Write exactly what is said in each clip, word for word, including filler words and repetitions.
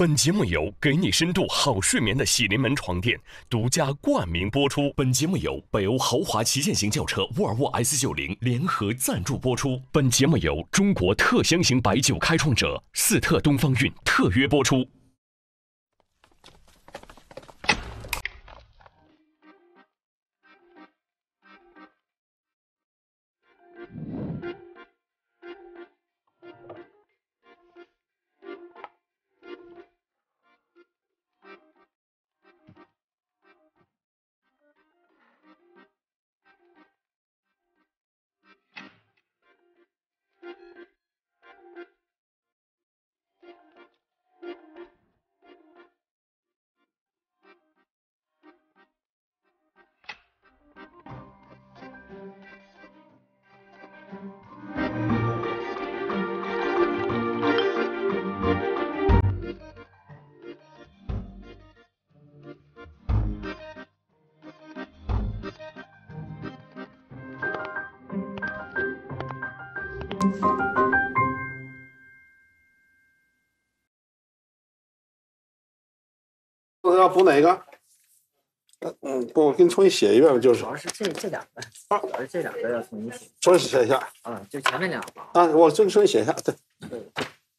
本节目由给你深度好睡眠的喜临门床垫独家冠名播出。本节目由北欧豪华旗舰型轿车沃尔沃 S 九十 联合赞助播出。本节目由中国特香型白酒开创者四特东方韵特约播出。要补哪个？嗯，不，我给你重新写一遍吧，就是。主要是这这两个，啊、主要是这两个要重新写。重新写一下。嗯，就前面两个。啊，我重新写一下，对。对。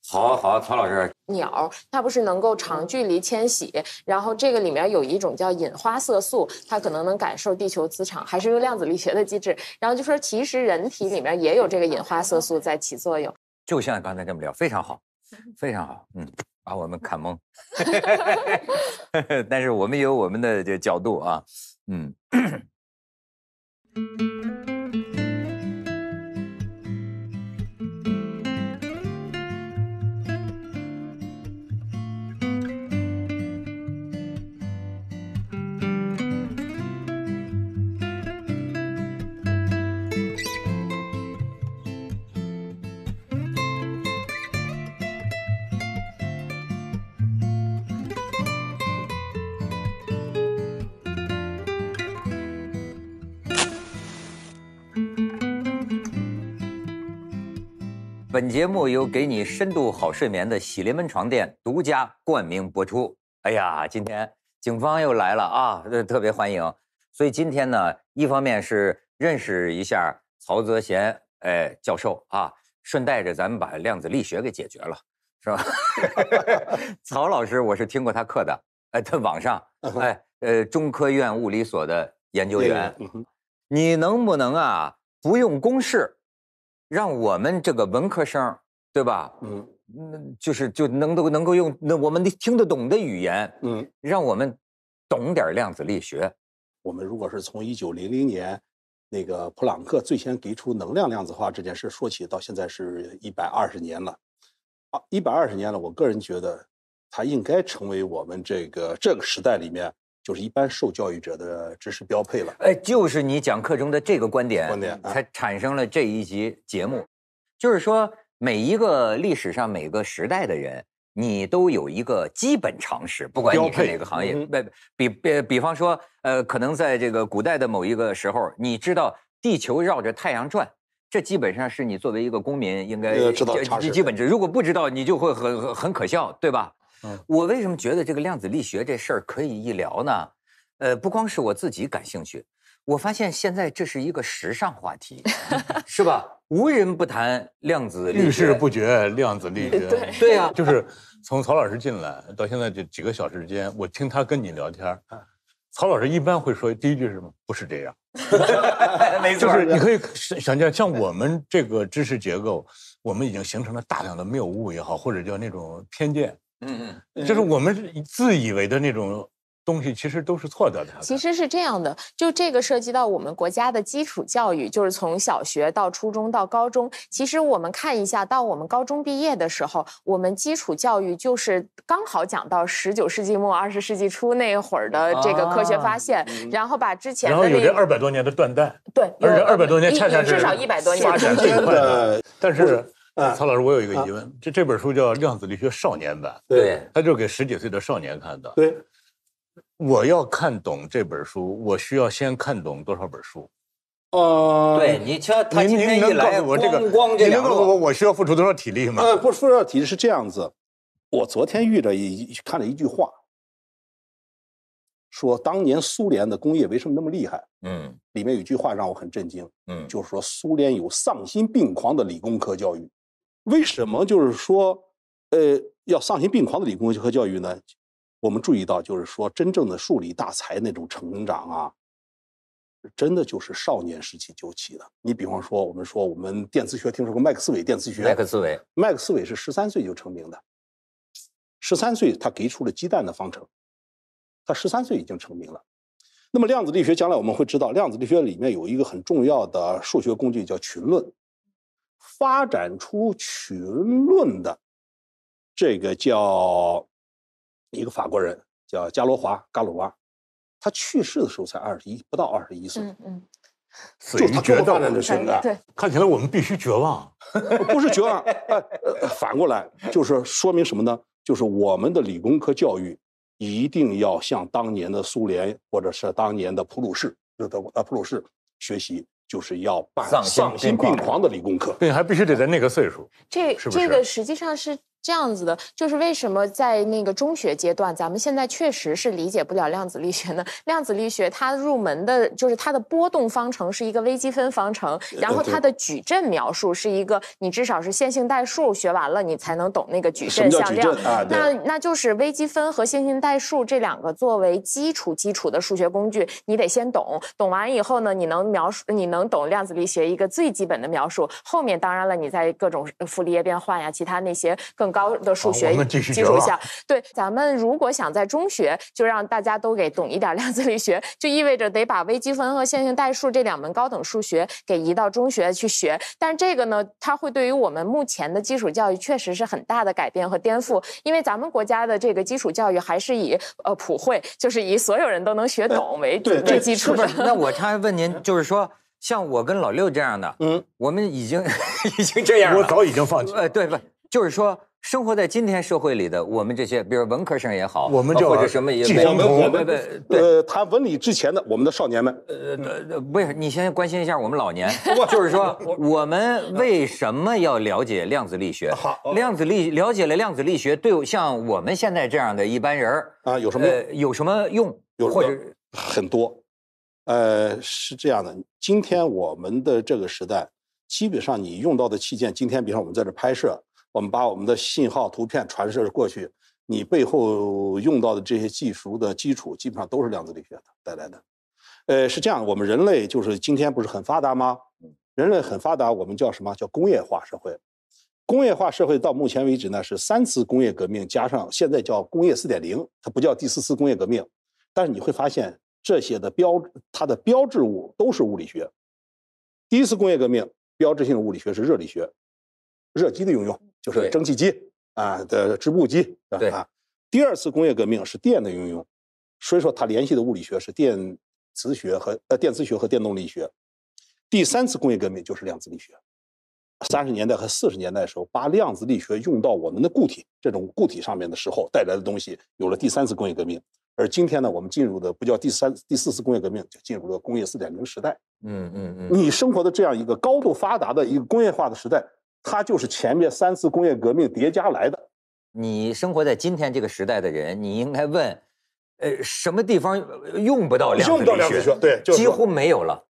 好啊，好啊，曹老师。鸟它不是能够长距离迁徙，然后这个里面有一种叫隐花色素，它可能能感受地球磁场，还是用量子力学的机制。然后就说，其实人体里面也有这个隐花色素在起作用。就像刚才这么聊，非常好，非常好，嗯。把我们看懵，但是我们有我们的这角度啊，嗯。本节目由给你深度好睡眠的喜临门床垫独家冠名播出。哎呀，今天警方又来了啊，特别欢迎。所以今天呢，一方面是认识一下曹泽贤哎教授啊，顺带着咱们把量子力学给解决了，是吧？曹老师，我是听过他课的，哎，他网上哎呃中科院物理所的研究员，你能不能啊不用公式？让我们这个文科生，对吧？嗯，那就是就能够能够用那我们听得懂的语言，嗯，让我们懂点量子力学。我们如果是从一九零零年那个普朗克最先提出能量量子化这件事说起，到现在是一百二十年了，啊，一百二十年了。我个人觉得，它应该成为我们这个这个时代里面就是一般受教育者的知识标配了。哎，就是你讲课中的这个观点，观点才产生了这一集节目。就是说，每一个历史上每个时代的人，你都有一个基本常识，不管你是哪个行业。嗯、比比比方说，呃，可能在这个古代的某一个时候，你知道地球绕着太阳转，这基本上是你作为一个公民应该知道常识。基本知，如果不知道，你就会很很可笑，对吧？嗯、我为什么觉得这个量子力学这事儿可以一聊呢？呃，不光是我自己感兴趣，我发现现在这是一个时尚话题，是吧？无人不谈量子力学，遇事不决量子力学。对对呀、啊，就是从曹老师进来到现在这几个小时之间，我听他跟你聊天，曹老师一般会说第一句是什么？不是这样，没错，就是你可以想象，像我们这个知识结构，我们已经形成了大量的谬误也好，或者叫那种偏见。嗯嗯，就是我们自以为的那种东西，其实都是错的。其实是这样的，就这个涉及到我们国家的基础教育，就是从小学到初中到高中。其实我们看一下，到我们高中毕业的时候，我们基础教育就是刚好讲到十九世纪末二十世纪初那会儿的这个科学发现，啊、然后把之前的、那个、然后有这二百多年的断代，对，而且二百多年恰恰是至少一百多年发展最快的，但是。曹老师，我有一个疑问，啊、这这本书叫《量子力学少年版》，对，它就给十几岁的少年看的。对，我要看懂这本书，我需要先看懂多少本书？哦、呃，对你瞧，他今天一来，我这个，光光这你能告诉我，我需要付出多少体力吗？呃，不，付出多少体力是这样子，我昨天遇着一看了一句话，说当年苏联的工业为什么那么厉害？嗯，里面有一句话让我很震惊，嗯，就是说苏联有丧心病狂的理工科教育。为什么就是说，呃，要丧心病狂的理工科教育呢？我们注意到，就是说真正的数理大才那种成长啊，真的就是少年时期就起的。你比方说，我们说我们电磁学听说过麦克斯韦电磁学，麦克斯韦，麦克斯韦是十三岁就成名的。十三岁，他给出了鸡蛋的方程，他十三岁已经成名了。那么量子力学将来我们会知道，量子力学里面有一个很重要的数学工具叫群论，发展出群论的这个叫一个法国人叫伽罗华伽罗娃，他去世的时候才二十一，不到二十一岁。嗯嗯，死于绝望的情感，对，看起来我们必须绝望，不是绝望，呃，反过来就是说明什么呢？就是我们的理工科教育一定要向当年的苏联或者是当年的普鲁士，就是德国呃普鲁士学习，就是要办丧心病狂的理工科，对，还必须得在那个岁数。这是不是这个实际上是这样子的？就是为什么在那个中学阶段，咱们现在确实是理解不了量子力学呢？量子力学它入门的就是它的波动方程是一个微积分方程，然后它的矩阵描述是一个，你至少是线性代数学完了，你才能懂那个矩阵向量。啊、那那就是微积分和线性代数这两个作为基础基础的数学工具，你得先懂，懂完以后呢，你能描述，你能懂量子力学一个最基本的描述。后面当然了，你在各种傅立叶变换呀，其他那些更高的数学基础下，对，咱们如果想在中学就让大家都给懂一点量子力学，就意味着得把微积分和线性代数这两门高等数学给移到中学去学。但这个呢，它会对于我们目前的基础教育确实是很大的改变和颠覆，因为咱们国家的这个基础教育还是以呃普惠，就是以所有人都能学懂为最基础的。那我刚才问您，就是说。像我跟老六这样的，嗯，我们已经已经这样了，我早已经放弃了。呃，对不，就是说，生活在今天社会里的我们这些，比如文科生也好，我们就或者什么也，我们我们呃谈文理之前的我们的少年们，呃，不是，你先关心一下我们老年，就是说我们为什么要了解量子力学？好，量子力了解了量子力学，对像我们现在这样的一般人啊，有什么有什么用？有或者很多。呃，是这样的，今天我们的这个时代，基本上你用到的器件，今天比如说我们在这拍摄，我们把我们的信号图片传射过去，你背后用到的这些技术的基础，基本上都是量子力学的带来的。呃，是这样，我们人类就是今天不是很发达吗？人类很发达，我们叫什么？叫工业化社会。工业化社会到目前为止呢，是三次工业革命加上现在叫工业 四点零， 它不叫第四次工业革命，但是你会发现。这些的标，它的标志物都是物理学。第一次工业革命标志性的物理学是热力学，热机的应用就是蒸汽机啊的织布机，对啊。第二次工业革命是电的应用，所以说它联系的物理学是电磁学和呃电磁学和电动力学。第三次工业革命就是量子力学。三十年代和四十年代的时候，把量子力学用到我们的固体这种固体上面的时候带来的东西，有了第三次工业革命。而今天呢，我们进入的不叫第三、第四次工业革命，就进入了工业 四点零 时代。嗯嗯嗯，你生活的这样一个高度发达的一个工业化的时代，它就是前面三次工业革命叠加来的。你生活在今天这个时代的人，你应该问，呃，什么地方用不到量子力学？用不到量子学，对，就是、几乎没有了。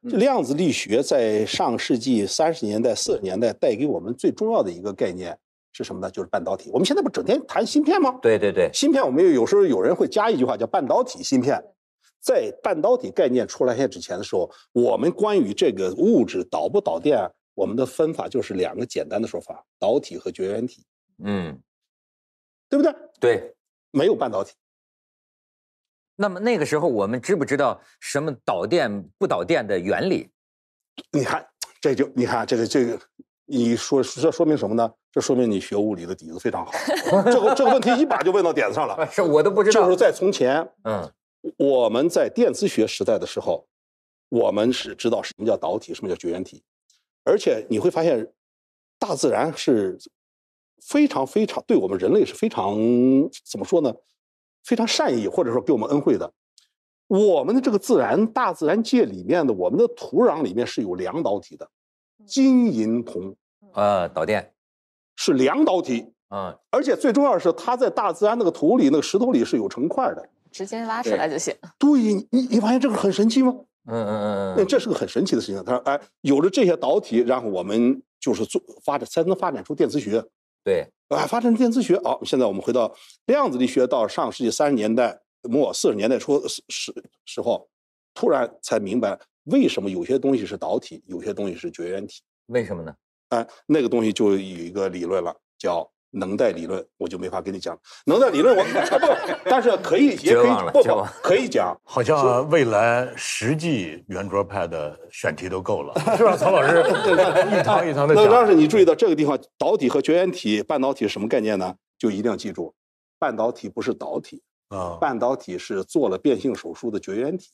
量子力学在上世纪三十年代、四十年代带给我们最重要的一个概念。是什么呢？就是半导体。我们现在不整天谈芯片吗？对对对，芯片我们有时候有人会加一句话叫半导体芯片。在半导体概念出来之前的时候，我们关于这个物质导不导电，我们的分法就是两个简单的说法：导体和绝缘体。嗯，对不对？对，没有半导体。那么那个时候我们知不知道什么导电不导电的原理？你看，这就你看这个这个。你说这说明什么呢？这说明你学物理的底子非常好。这个这个问题一把就问到点子上了。是我都不知道。就是在从前，嗯，我们在电磁学时代的时候，我们是知道什么叫导体，什么叫绝缘体，而且你会发现，大自然是非常非常对我们人类是非常怎么说呢？非常善意，或者说给我们恩惠的。我们的这个自然大自然界里面的我们的土壤里面是有两导体的。金银铜啊，导电是两导体啊，而且最重要的是，它在大自然那个土里、那个石头里是有成块的，直接挖出来就行。对，你你发现这个很神奇吗？嗯嗯嗯，这是个很神奇的事情。他说，哎，有了这些导体，然后我们就是做发展，才能发展出电磁学。对，哎，发展电磁学。好，现在我们回到量子力学，到上世纪三十年代末、四十年代初时时候，突然才明白为什么有些东西是导体，有些东西是绝缘体。为什么呢？哎，那个东西就有一个理论了，叫能代理论，我就没法跟你讲。能代理论我但是可以也可以不不可以讲。好像未来实际圆桌派的选题都够了，是吧？曹老师一堂一堂的讲。那当时你注意到这个地方，导体和绝缘体、半导体是什么概念呢？就一定要记住，半导体不是导体啊，半导体是做了变性手术的绝缘体。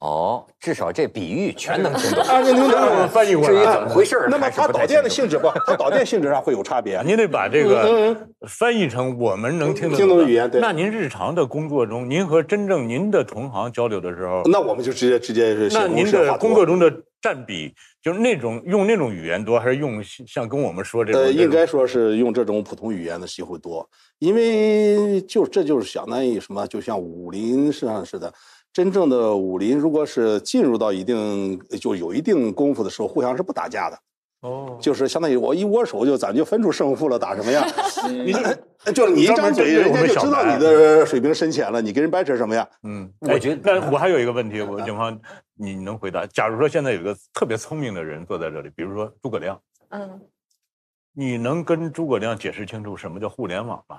哦，至少这比喻全能听懂啊！您能听懂翻译过来？至于怎么回事？那么它导电的性质不，它导电性质上会有差别。您得把这个翻译成我们能听懂的语言。对。那您日常的工作中，您和真正您的同行交流的时候，那我们就直接直接是。那您的工作中的占比，就是那种用那种语言多，还是用像跟我们说这种？呃，应该说是用这种普通语言的机会多，因为就这就是相当于什么，就像武林上似的。真正的武林，如果是进入到一定就有一定功夫的时候，互相是不打架的。哦，就是相当于我一握手就咱就分出胜负了，打什么呀？你就是你一张嘴，人家就知道你的水平深浅了，你跟人掰扯什么呀？嗯，我觉得。那我还有一个问题，我警方你能回答？假如说现在有一个特别聪明的人坐在这里，比如说诸葛亮，嗯，你能跟诸葛亮解释清楚什么叫互联网吗？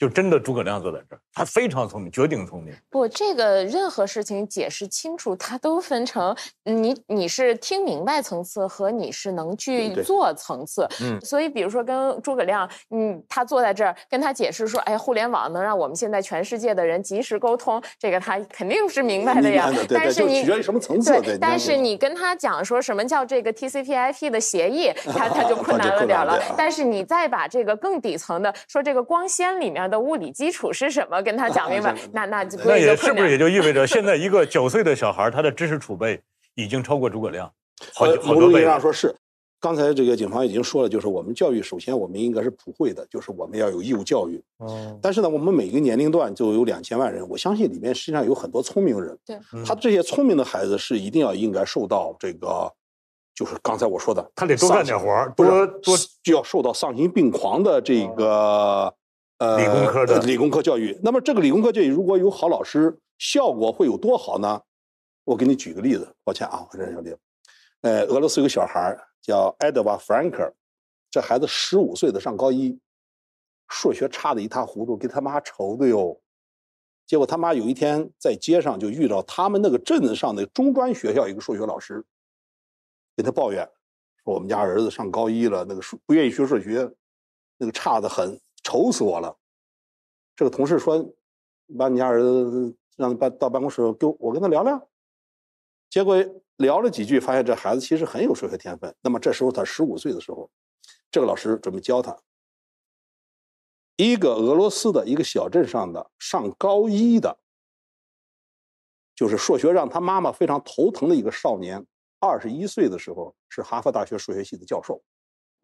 就真的诸葛亮坐在这儿，他非常聪明，绝顶聪明。不，这个任何事情解释清楚，它都分成你你是听明白层次和你是能去做层次。嗯，所以比如说跟诸葛亮，嗯，他坐在这儿跟他解释说，哎，互联网能让我们现在全世界的人及时沟通，这个他肯定是明白的呀。明白的，对，但是你就取决于什么层次。对，但是你跟他讲说什么叫这个 T C P I P 的协议，他他就困难了点了。但是你再把这个更底层的说这个光纤里面的物理基础是什么？跟他讲明白，那那就那也是不是也就意味着，现在一个九岁的小孩，他的知识储备已经超过诸葛亮好好多倍。某种意义上说是，刚才这个警方已经说了，就是我们教育，首先我们应该是普惠的，就是我们要有义务教育。哦。但是呢，我们每个年龄段就有两千万人，我相信里面实际上有很多聪明人。对。他这些聪明的孩子是一定要应该受到这个。就是刚才我说的，他得多干点活儿，多多就要受到丧心病狂的这个呃理工科的理工科教育。那么这个理工科教育如果有好老师，效果会有多好呢？我给你举个例子，抱歉啊，我这小弟，呃，俄罗斯有个小孩叫埃德瓦·弗兰克，这孩子十五岁的上高一，数学差的一塌糊涂，给他妈愁的哟。结果他妈有一天在街上就遇到他们那个镇子上的中专学校一个数学老师。跟他抱怨说：“我们家儿子上高一了，那个数不愿意学数学，那个差得很，愁死我了。”这个同事说：“把你家儿子让他到办公室给我，我跟他聊聊。”结果聊了几句，发现这孩子其实很有数学天分。那么这时候他十五岁的时候，这个老师准备教他。一个俄罗斯的一个小镇上的上高一的，就是数学让他妈妈非常头疼的一个少年。二十一岁的时候是哈佛大学数学系的教授，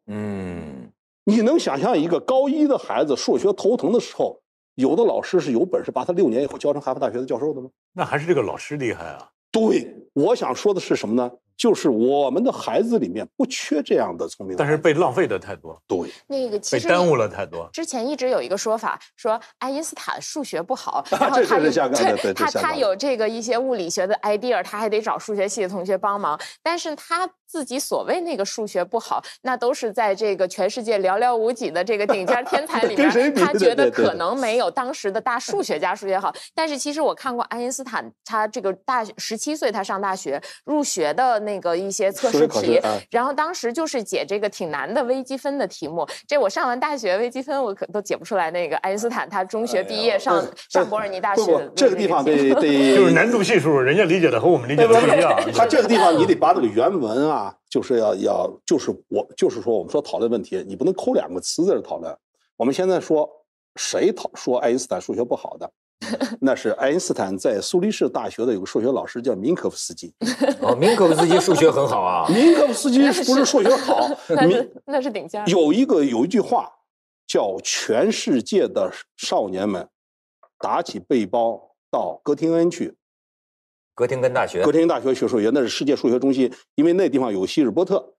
嗯，你能想象一个高一的孩子数学头疼的时候，有的老师是有本事把他六年以后教成哈佛大学的教授的吗？那还是这个老师厉害啊！对，我想说的是什么呢？就是我们的孩子里面不缺这样的聪明的，但是被浪费的太多。对，那个其实被耽误了太多。之前一直有一个说法，说爱因斯坦数学不好，然后他对他他有这个一些物理学的 idea， 他还得找数学系的同学帮忙。但是他自己所谓那个数学不好，那都是在这个全世界寥寥无几的这个顶尖天才里面，他觉得可能没有当时的大数学家数学好。但是其实我看过爱因斯坦，他这个大十七岁他上大学入学的。那个一些测试题，然后当时就是解这个挺难的微积分的题目。这我上完大学微积分我可都解不出来。那个爱因斯坦他中学毕业上上伯尔尼大学，这个地方得得就是难度系数，人家理解的和我们理解的不一样。他这个地方你得把这个原文啊，就是要要就是我就是说我们说讨论问题，你不能抠两个词在这讨论。我们现在说谁讨说爱因斯坦数学不好的？那是爱因斯坦在苏黎世大学的有个数学老师叫明科夫斯基。哦，明科夫斯基数学很好啊。明科夫斯基不是数学好，那是顶尖。有一个有一句话叫全世界的少年们打起背包到哥廷根去。哥廷根大学，哥廷根大学学数学，那是世界数学中心，因为那地方有希尔伯特。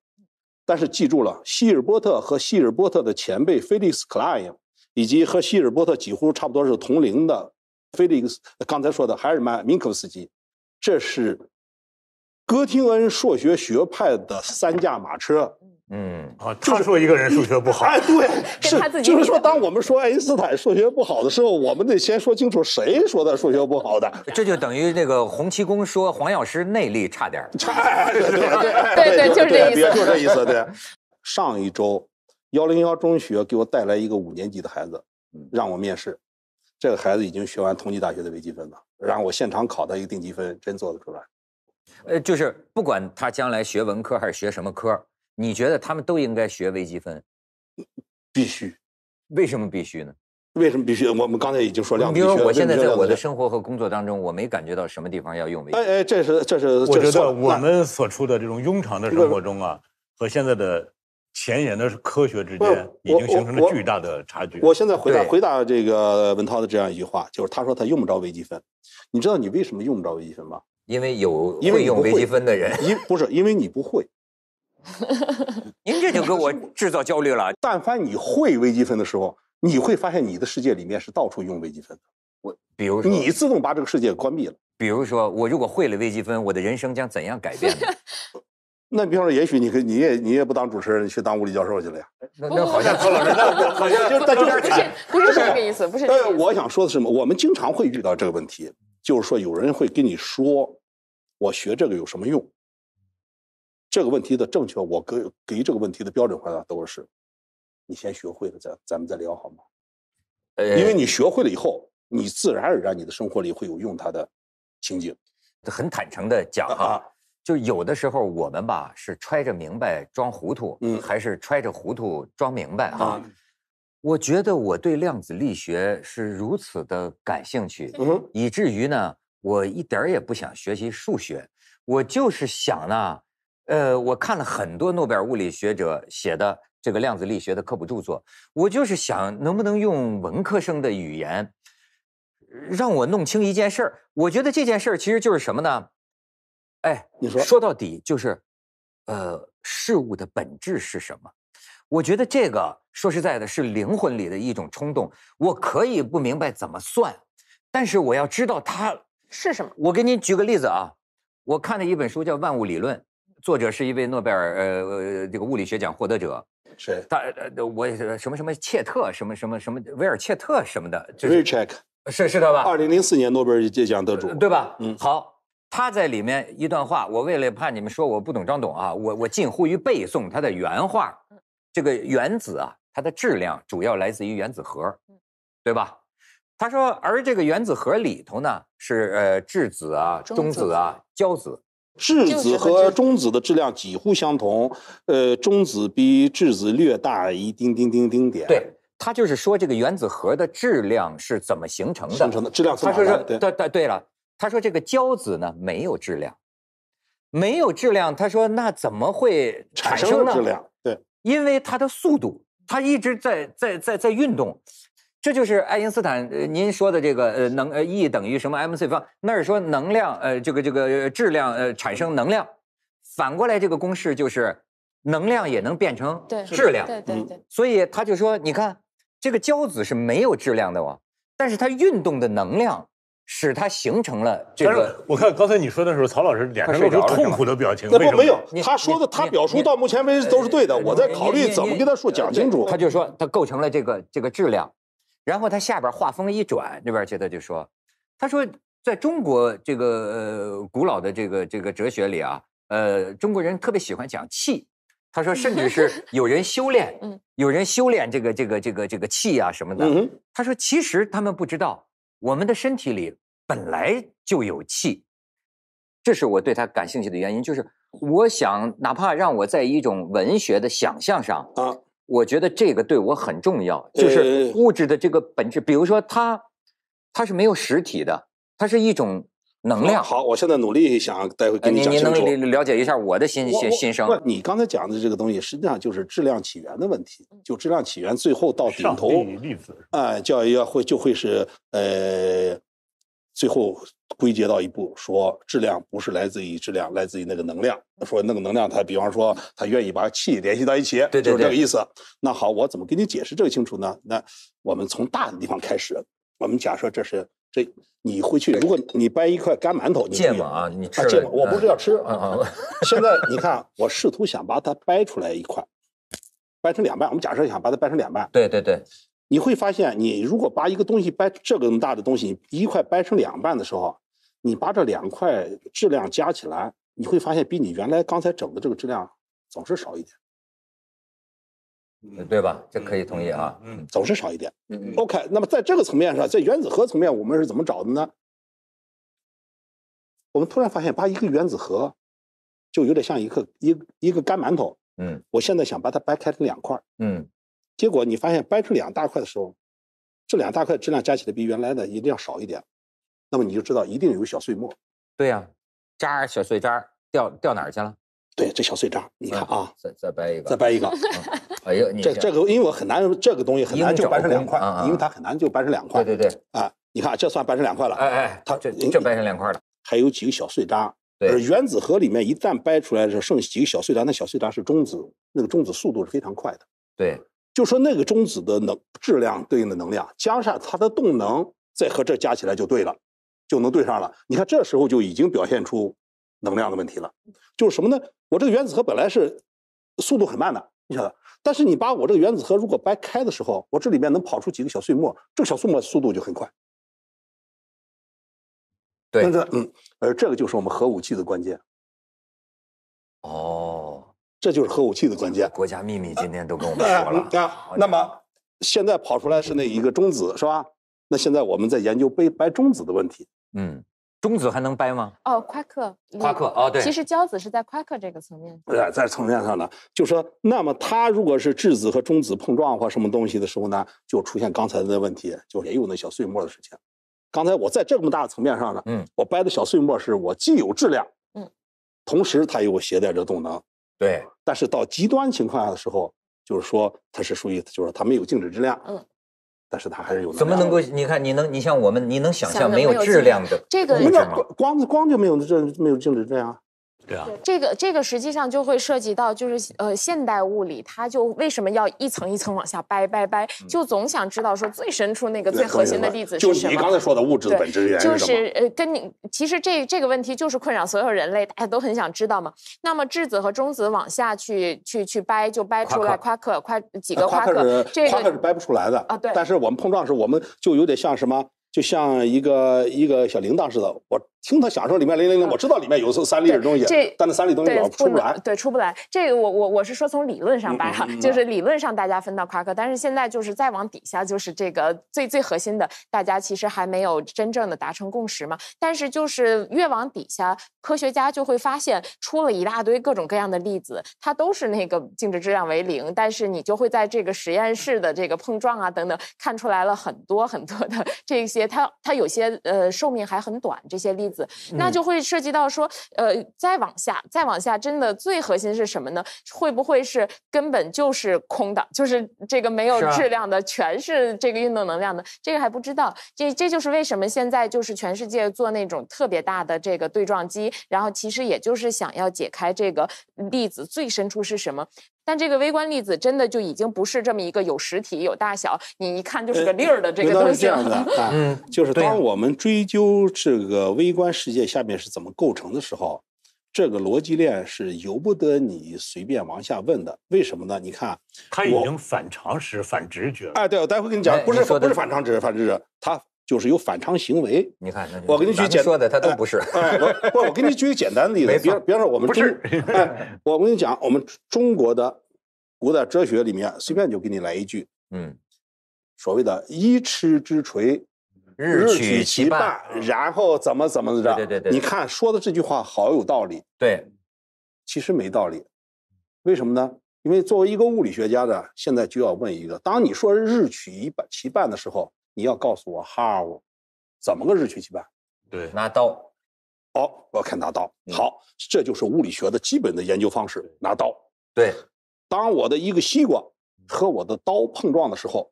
但是记住了，希尔伯特和希尔伯特的前辈菲利克斯·克莱因，以及和希尔伯特几乎差不多是同龄的菲利克斯，刚才说的海尔曼·明科夫斯基，这是哥廷根数学学派的三驾马车。嗯啊，就是说一个人数学不好，哎，对，是，就是说，当我们说爱因斯坦数学不好的时候，我们得先说清楚谁说的数学不好的。这就等于那个洪七公说黄药师内力差点，差，对对对，就是这意思，就是这意思，对。上一周，幺零幺中学给我带来一个五年级的孩子，让我面试，这个孩子已经学完同济大学的微积分了，让我现场考他一个定积分，真做得出来。呃，就是不管他将来学文科还是学什么科。你觉得他们都应该学微积分？必须。为什么必须呢？为什么必须？我们刚才已经说量子力学。比如我现在在我的生活和工作当中，我没感觉到什么地方要用微积分。哎哎，这是这是。我觉得我们所处的这种庸常的生活中啊，和现在的前沿的科学之间已经形成了巨大的差距。我, 我, 我, 我现在回答回答这个文涛的这样一句话，就是他说他用不着微积分。你知道你为什么用不着微积分吗？因为有因为用微积分的人，因不是因为你不会。您这就给我制造焦虑了。但凡你会微积分的时候，你会发现你的世界里面是到处用微积分的。我比如说，你自动把这个世界关闭了。比如说，我如果会了微积分，我的人生将怎样改变呢？那比方说，也许你可你也你也不当主持人，你去当物理教授去了呀？那那好像何老师，那好像就在这边看，不是这个意思，不是。呃，我想说的是什么？我们经常会遇到这个问题，就是说有人会跟你说，我学这个有什么用？这个问题的正确，我给给这个问题的标准回答都是：你先学会了，咱咱们再聊好吗？因为你学会了以后，你自然而然你的生活里会有用它的情景。很坦诚的讲啊，就有的时候我们吧是揣着明白装糊涂，嗯，还是揣着糊涂装明白啊。嗯，我觉得我对量子力学是如此的感兴趣，嗯，以至于呢，我一点儿也不想学习数学，我就是想呢。呃，我看了很多诺贝尔物理学者写的这个量子力学的科普著作，我就是想能不能用文科生的语言，让我弄清一件事儿。我觉得这件事儿其实就是什么呢？哎，你说说到底就是，呃，事物的本质是什么？我觉得这个说实在的，是灵魂里的一种冲动。我可以不明白怎么算，但是我要知道它是什么。我给你举个例子啊，我看了一本书叫《万物理论》。作者是一位诺贝尔呃这个物理学奖获得者，谁？他我什么什么切特什么什么什么维尔切特什么的，就是 Richek 是是他吧？二零零四年诺贝尔奖得主，对吧？嗯，好，他在里面一段话，我为了怕你们说我不懂张董啊，我我近乎于背诵他的原话。这个原子啊，它的质量主要来自于原子核，对吧？他说，而这个原子核里头呢是呃质子啊、中子啊、胶子。质子和中子的质量几乎相同，呃，中子比质子略大一丁丁丁丁点。对，他就是说这个原子核的质量是怎么形成的？形成的质量怎么来的？他说是，对对对了，他说这个胶子呢没有质量，没有质量，他说那怎么会产生呢？产生质量，对，因为它的速度，它一直在在在在运动。这就是爱因斯坦，呃，您说的这个，呃，能，呃 ，E 等于什么 mc 方？那是说能量，呃，这个这个质量，呃，产生能量。反过来，这个公式就是能量也能变成质量。对对对对。所以他就说，你看这个胶子是没有质量的哇，但是它运动的能量使它形成了这个。我看刚才你说的时候，曹老师脸上露出痛苦的表情。那不没有，他说的他表述到目前为止都是对的。我在考虑怎么跟他说讲清楚。他就说它构成了这个这个质量。然后他下边话锋一转，那边觉得就说，他说在中国这个呃古老的这个这个哲学里啊，呃中国人特别喜欢讲气，他说甚至是有人修炼，有人修炼这个这个这个这个气啊什么的，他说其实他们不知道我们的身体里本来就有气，这是我对他感兴趣的原因，就是我想哪怕让我在一种文学的想象上啊。我觉得这个对我很重要，就是物质的这个本质，比如说它，它是没有实体的，它是一种能量。好，我现在努力想待会跟你讲清楚。您、呃、能了解一下我的心心心声？你刚才讲的这个东西，实际上就是质量起源的问题。就质量起源最后到顶头，哎、呃，教育要会就会是呃，最后归结到一步，说质量不是来自于质量，来自于那个能量。说那个能量，它比方说它愿意把气联系到一起，对对对，就是这个意思。那好，我怎么给你解释这个清楚呢？那我们从大的地方开始，我们假设这是。这你回去，如果你掰一块干馒头，芥末啊，你吃芥末，我不是要吃啊。现在你看，我试图想把它掰出来一块，掰成两半。我们假设想把它掰成两半，对对对。你会发现，你如果把一个东西掰这个大的东西一块掰成两半的时候，你把这两块质量加起来，你会发现比你原来刚才整的这个质量总是少一点。对吧？这可以同意啊，嗯，总是少一点。嗯 ，OK。那么在这个层面上，在原子核层面，我们是怎么找的呢？我们突然发现，把一个原子核就有点像一个一个一个干馒头。嗯，我现在想把它掰开成两块。嗯，结果你发现掰成两大块的时候，这两大块质量加起来比原来的一定要少一点。那么你就知道一定有小碎末。对呀、啊，渣小碎渣掉掉哪儿去了？对，这小碎渣，你看啊，再再掰一个，再掰一个。嗯哎呦，你这这个，因为我很难，这个东西很难就掰成两块，因为它很难就掰成两块。对对对，啊，你看这算掰成两块了。哎哎，它这这掰成两块了，还有几个小碎渣。对，原子核里面一旦掰出来的时候，剩几个小碎渣，那小碎渣是中子，那个中子速度是非常快的。对，就说那个中子的能质量对应的能量，加上它的动能，再和这加起来就对了，就能对上了。你看这时候就已经表现出能量的问题了，就是什么呢？我这个原子核本来是速度很慢的，你晓得。但是你把我这个原子核如果掰开的时候，我这里面能跑出几个小碎末，这个小碎末速度就很快。对，嗯，而这个就是我们核武器的关键。哦，这就是核武器的关键。国家秘密今天都跟我们说了。呃呃呃、那么现在跑出来是那一个中子，是吧？那现在我们在研究掰掰中子的问题。嗯。中子还能掰吗？哦，夸克，夸克哦，对，其实胶子是在夸克这个层面，对，在层面上呢，就说，那么它如果是质子和中子碰撞或什么东西的时候呢，就出现刚才的问题，就也有那小碎末的事情。刚才我在这么大的层面上呢，嗯，我掰的小碎末是我既有质量，嗯，同时它又携带着动能，对。但是到极端情况下的时候，就是说它是属于，就是它没有静止质量，嗯。但是它还是有能量。怎么能够？你看，你能，你像我们，你能想象没有质量的这个光光就没有这没有静止这样。对啊，这个这个实际上就会涉及到，就是呃，现代物理它就为什么要一层一层往下掰掰掰，就总想知道说最深处那个最核心的粒子是什么。就你刚才说的物质的本质原理。就是呃，跟你其实这这个问题就是困扰所有人类，大家都很想知道嘛。那么质子和中子往下去去去掰，就掰出来夸克，夸几个夸克，这个是掰不出来的啊。对。但是我们碰撞时，我们就有点像什么？就像一个一个小铃铛似的，我听他响声，里面铃铃铃，我知道里面有三粒的东西，但那三粒东西我出不来，对，出不来。这个我我我是说从理论上掰哈，嗯嗯、就是理论上大家分到夸克，但是现在就是再往底下就是这个最最核心的，大家其实还没有真正的达成共识嘛。但是就是越往底下，科学家就会发现出了一大堆各种各样的粒子，它都是那个静止质量为零，但是你就会在这个实验室的这个碰撞啊等等，看出来了很多很多的这些。它它有些呃寿命还很短，这些粒子，那就会涉及到说，呃，再往下，再往下，真的最核心是什么呢？会不会是根本就是空的，就是这个没有质量的，是啊、全是这个运动能量的，这个还不知道。这这就是为什么现在就是全世界做那种特别大的这个对撞机，然后其实也就是想要解开这个粒子最深处是什么。但这个微观粒子真的就已经不是这么一个有实体有大小，你一看就是个粒儿的这个东西了。嗯，就是当我们追究这个微观世界下面是怎么构成的时候，这个逻辑链是由不得你随便往下问的。为什么呢？你看，它已经反常识、反直觉了。哎，对，我待会跟你讲，不是不是反常识、反直觉，它就是有反常行为。你看，我跟你举简说的，它都不是。哎，不，我跟你举个简单的例子，别别说我们不是。哎，我跟你讲，我们中国的古代哲学里面，随便就给你来一句，嗯，所谓的"一蚩之锤，日取其半"，然后怎么怎么着？对对对，你看说的这句话好有道理，对，其实没道理。为什么呢？因为作为一个物理学家的，现在就要问一个：当你说"日取一半其半"的时候，你要告诉我哈，怎么个日取其半？对，拿刀哦，我要看拿刀。好，这就是物理学的基本的研究方式，拿刀。对，当我的一个西瓜和我的刀碰撞的时候，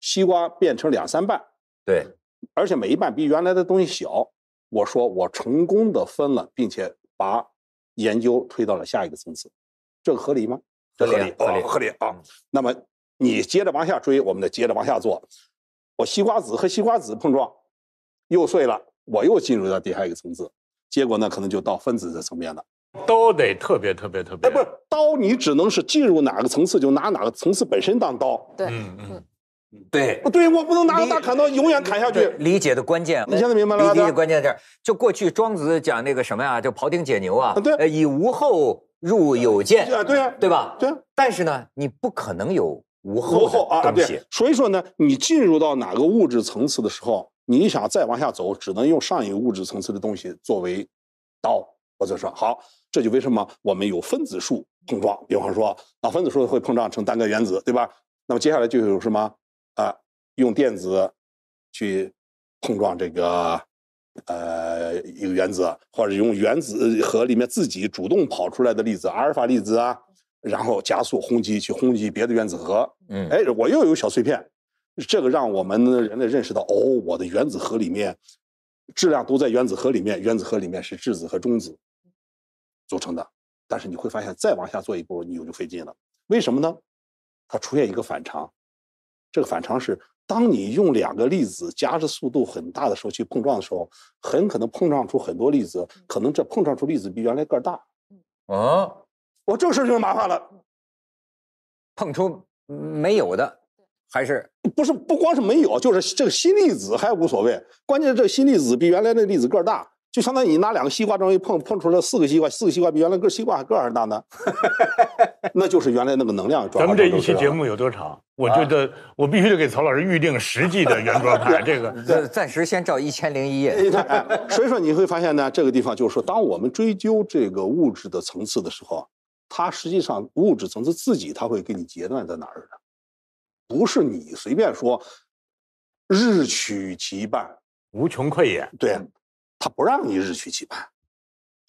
西瓜变成两三瓣。对，而且每一瓣比原来的东西小。我说我成功的分了，并且把研究推到了下一个层次，这个合理吗？这合理，合理，合理啊。那么你接着往下追，我们得接着往下做。我西瓜籽和西瓜籽碰撞，又碎了，我又进入到第二一个层次，结果呢，可能就到分子的层面了。刀得特别特别特别，哎，不是刀，你只能是进入哪个层次就拿哪个层次本身当刀。对，嗯嗯。对，对，我不能拿个大砍刀永远砍下去。理解的关键，你现在明白了？理解的关键在这儿，就过去庄子讲那个什么呀，就庖丁解牛啊，对，以无后入有间，对啊，对吧？对。但是呢，你不可能有无后的东西。所以说呢，你进入到哪个物质层次的时候，你想再往下走，只能用上一个物质层次的东西作为刀。我就说好，这就为什么我们有分子数碰撞，比方说啊，分子数会碰撞成单个原子，对吧？那么接下来就有什么？啊，用电子去碰撞这个呃一个原子，或者用原子核里面自己主动跑出来的粒子阿尔法粒子啊，然后加速轰击去轰击别的原子核。嗯，哎，我又有小碎片，这个让我们人类认识到，哦，我的原子核里面质量都在原子核里面，原子核里面是质子和中子组成的。但是你会发现，再往下做一步，你就费劲了。为什么呢？它出现一个反常。这个反常是，当你用两个粒子加之速度很大的时候去碰撞的时候，很可能碰撞出很多粒子，可能这碰撞出粒子比原来个儿大。啊，我这事就麻烦了，碰出没有的，还是不是不光是没有，就是这个新粒子还无所谓，关键是这个新粒子比原来那粒子个儿大，就相当于你拿两个西瓜这么一碰，碰出了四个西瓜，四个西瓜比原来个西瓜个儿还大呢，那就是原来那个能量转化。咱们这一期节目有多长？我觉得我必须得给曹老师预定实际的圆桌派，这个暂时先照一千零一夜。所以说你会发现呢，这个地方就是说，当我们追究这个物质的层次的时候，它实际上物质层次自己它会给你截断在哪儿的，不是你随便说，日取其半，无穷匮也。对，它不让你日取其半。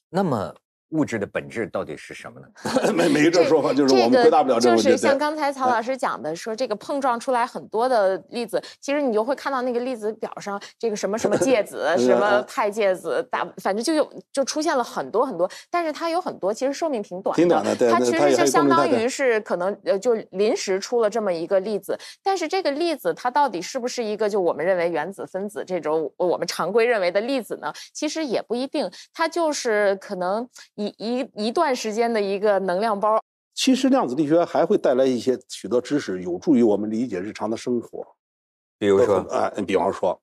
那么。物质的本质到底是什么呢？没没这说法，就是我们回答不了这个问题。就是像刚才曹老师讲的，说这个碰撞出来很多的粒子，其实你就会看到那个粒子表上这个什么什么介子、什么派介子，大反正就有就出现了很多很多，但是它有很多其实寿命挺短的，挺短的，对，它其实就相当于是可能呃就临时出了这么一个粒子，但是这个粒子它到底是不是一个就我们认为原子、分子这种我们常规认为的粒子呢？其实也不一定，它就是可能。一一一段时间的一个能量包，其实量子力学还会带来一些许多知识，有助于我们理解日常的生活。比如说，哎、呃，比方说，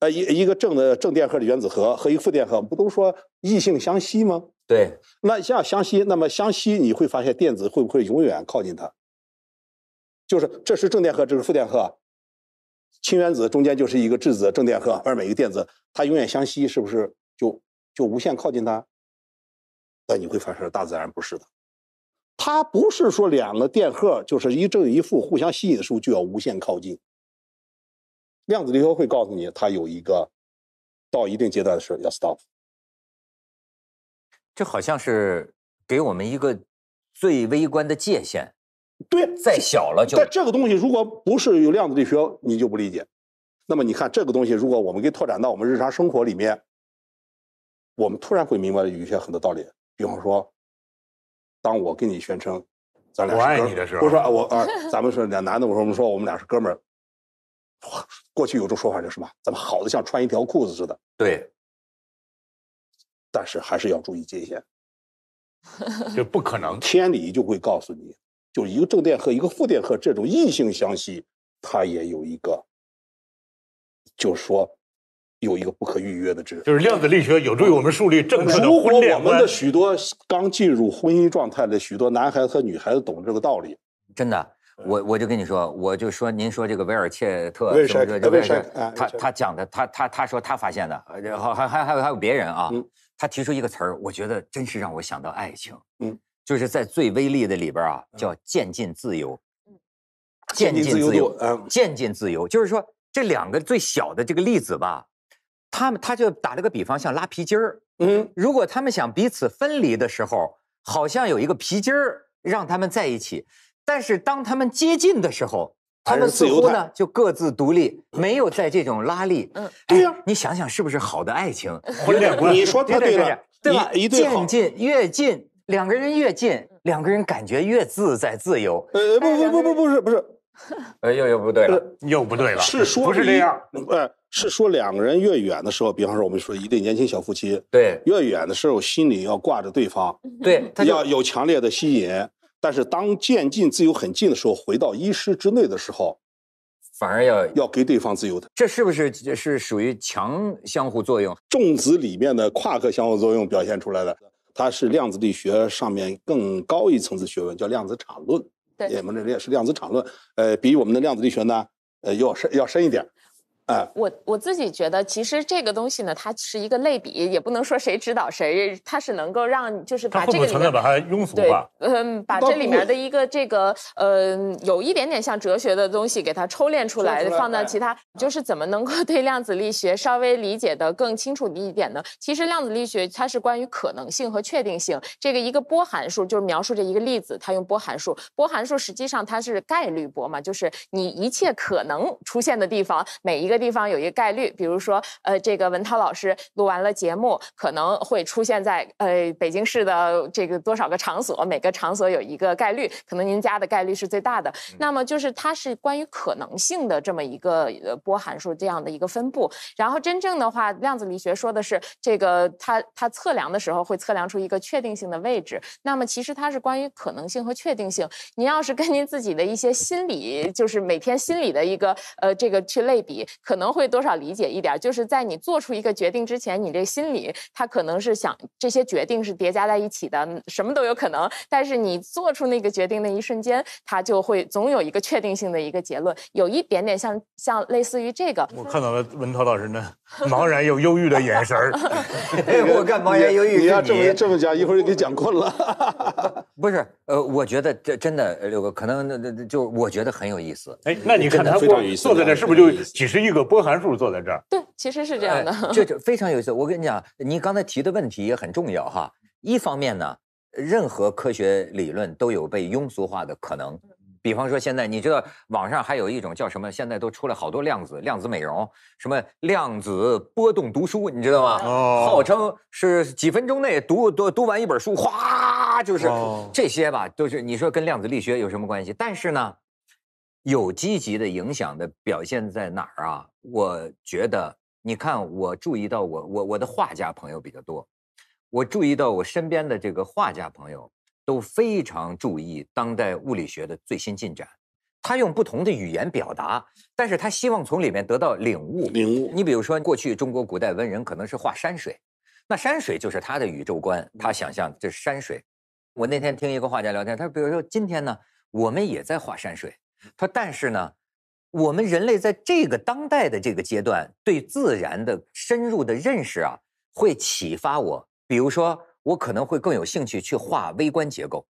呃，一一个正的正电荷的原子核和一个负电荷，不都说异性相吸吗？对。那像相吸，那么相吸，你会发现电子会不会永远靠近它？就是这是正电荷，这是负电荷，氢原子中间就是一个质子正电荷，而每一个电子它永远相吸，是不是就就无限靠近它？但你会发现大自然不是的，它不是说两个电荷就是一正一负互相吸引的时候就要无限靠近。量子力学会告诉你，它有一个到一定阶段的时候要 stop。这好像是给我们一个最微观的界限，对，再小了就。但这个东西如果不是有量子力学，你就不理解。那么你看这个东西，如果我们给拓展到我们日常生活里面，我们突然会明白有一些很多道理。比方说，当我跟你宣称咱俩是我爱你的时候，我说我啊，咱们是俩男的，我说我们说我们俩是哥们儿。过去有种说法叫什么？咱们好的像穿一条裤子似的。对。但是还是要注意界限。这不可能。天理就会告诉你，就一个正电荷一个负电荷这种异性相吸，它也有一个，就是说。有一个不可预约的值，就是量子力学有助于我们树立正确的婚恋观。如果我们的许多刚进入婚姻状态的许多男孩子和女孩子懂这个道理，真的，我我就跟你说，我就说您说这个维尔切特，威什克，威什克，他他讲的，他他他说他发现的，然后还还还有还有别人啊，嗯、他提出一个词儿，我觉得真是让我想到爱情，嗯，就是在最微粒的里边啊，叫渐进自由，渐进自由，渐进自由，就是说这两个最小的这个粒子吧。他们他就打了个比方，像拉皮筋儿。嗯，如果他们想彼此分离的时候，好像有一个皮筋儿让他们在一起，但是当他们接近的时候，他们似乎呢就各自独立，没有在这种拉力。嗯，对呀，你想想是不是好的爱情？你说太对了，对吧？一对好，渐近越近，两个人越近，两个人感觉越自在自由。呃，不不不不不是不是，呃又又不对了，又不对了，是说不是这样？呃，是说两个人越远的时候，比方说我们说一对年轻小夫妻，对，越远的时候心里要挂着对方，对，要有强烈的吸引。但是当渐进自由很近的时候，回到一师之内的时候，反而要要给对方自由的，这是不是是属于强相互作用？重子里面的夸克相互作用表现出来的，它是量子力学上面更高一层次学问，叫量子场论。对，我们这也是量子场论，呃，比我们的量子力学呢，呃，要深要深一点。哎，我我自己觉得，其实这个东西呢，它是一个类比，也不能说谁指导谁，它是能够让就是把这个里面它会不会存在把它庸俗化，嗯，把这里面的一个这个呃有一点点像哲学的东西给它抽炼出来，出来放到其他，哎、就是怎么能够对量子力学稍微理解的更清楚一点呢？其实量子力学它是关于可能性和确定性，这个一个波函数就是描述着一个粒子，它用波函数，波函数实际上它是概率波嘛，就是你一切可能出现的地方，每一个。地方有一个概率，比如说，呃，这个文涛老师录完了节目，可能会出现在呃北京市的这个多少个场所，每个场所有一个概率，可能您家的概率是最大的。那么就是它是关于可能性的这么一个波函数这样的一个分布。然后真正的话，量子力学说的是这个它它测量的时候会测量出一个确定性的位置。那么其实它是关于可能性和确定性。您要是跟您自己的一些心理，就是每天心理的一个呃这个去类比。可能会多少理解一点，就是在你做出一个决定之前，你这心里它可能是想这些决定是叠加在一起的，什么都有可能。但是你做出那个决定的一瞬间，它就会总有一个确定性的一个结论，有一点点像像类似于这个。我看到了文涛老师呢，茫然又忧郁的眼神儿。我看茫然忧郁，你要这么这么讲，一会儿就给讲困了。不是，呃，我觉得这真的六哥可能就我觉得很有意思。哎，那你看他坐在这是不是就几十亿？这个波函数坐在这儿，对，其实是这样的，呃、这就非常有意思。我跟你讲，你刚才提的问题也很重要哈。一方面呢，任何科学理论都有被庸俗化的可能。比方说，现在你知道网上还有一种叫什么？现在都出了好多量子、量子美容，什么量子波动读书，你知道吗？哦，号称是几分钟内读读读完一本书，哗，就是、哦、这些吧，都、就是你说跟量子力学有什么关系？但是呢。有积极的影响的表现在哪儿啊？我觉得，你看，我注意到我我我的画家朋友比较多，我注意到我身边的这个画家朋友都非常注意当代物理学的最新进展。他用不同的语言表达，但是他希望从里面得到领悟。领悟。你比如说，过去中国古代文人可能是画山水，那山水就是他的宇宙观，他想象这是山水。我那天听一个画家聊天，他比如说今天呢，我们也在画山水。他说但是呢，我们人类在这个当代的这个阶段，对自然的深入的认识啊，会启发我。比如说，我可能会更有兴趣去画微观结构，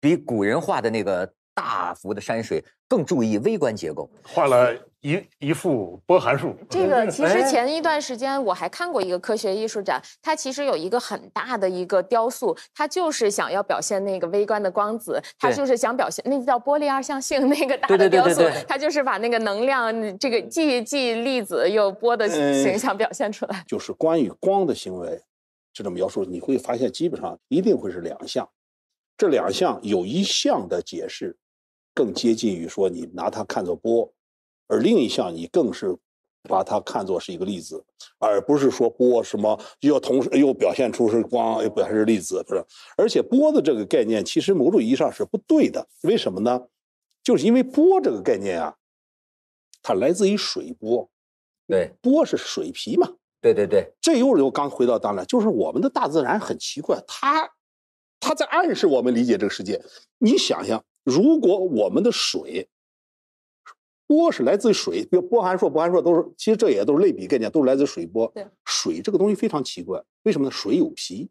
比古人画的那个大幅的山水更注意微观结构。画了一一幅波函数。这个其实前一段时间我还看过一个科学艺术展，它其实有一个很大的一个雕塑，它就是想要表现那个微观的光子，它就是想表现那叫波粒二象性那个大的雕塑，对对对对对它就是把那个能量这个既既粒子又波的形象表现出来。嗯、就是关于光的行为这种描述，你会发现基本上一定会是两项，这两项有一项的解释更接近于说你拿它看作波。而另一项，你更是把它看作是一个粒子，而不是说波什么又同时又表现出是光，又表现是粒子，不是。而且波的这个概念，其实某种意义上是不对的。为什么呢？就是因为波这个概念啊，它来自于水波，对，波是水皮嘛，对对对。这又又刚回到当然，就是我们的大自然很奇怪，它它在暗示我们理解这个世界。你想想，如果我们的水。波是来自于水，比如波函数、波函数都是，其实这也都是类比概念，都是来自水波。水这个东西非常奇怪，为什么呢？水有皮，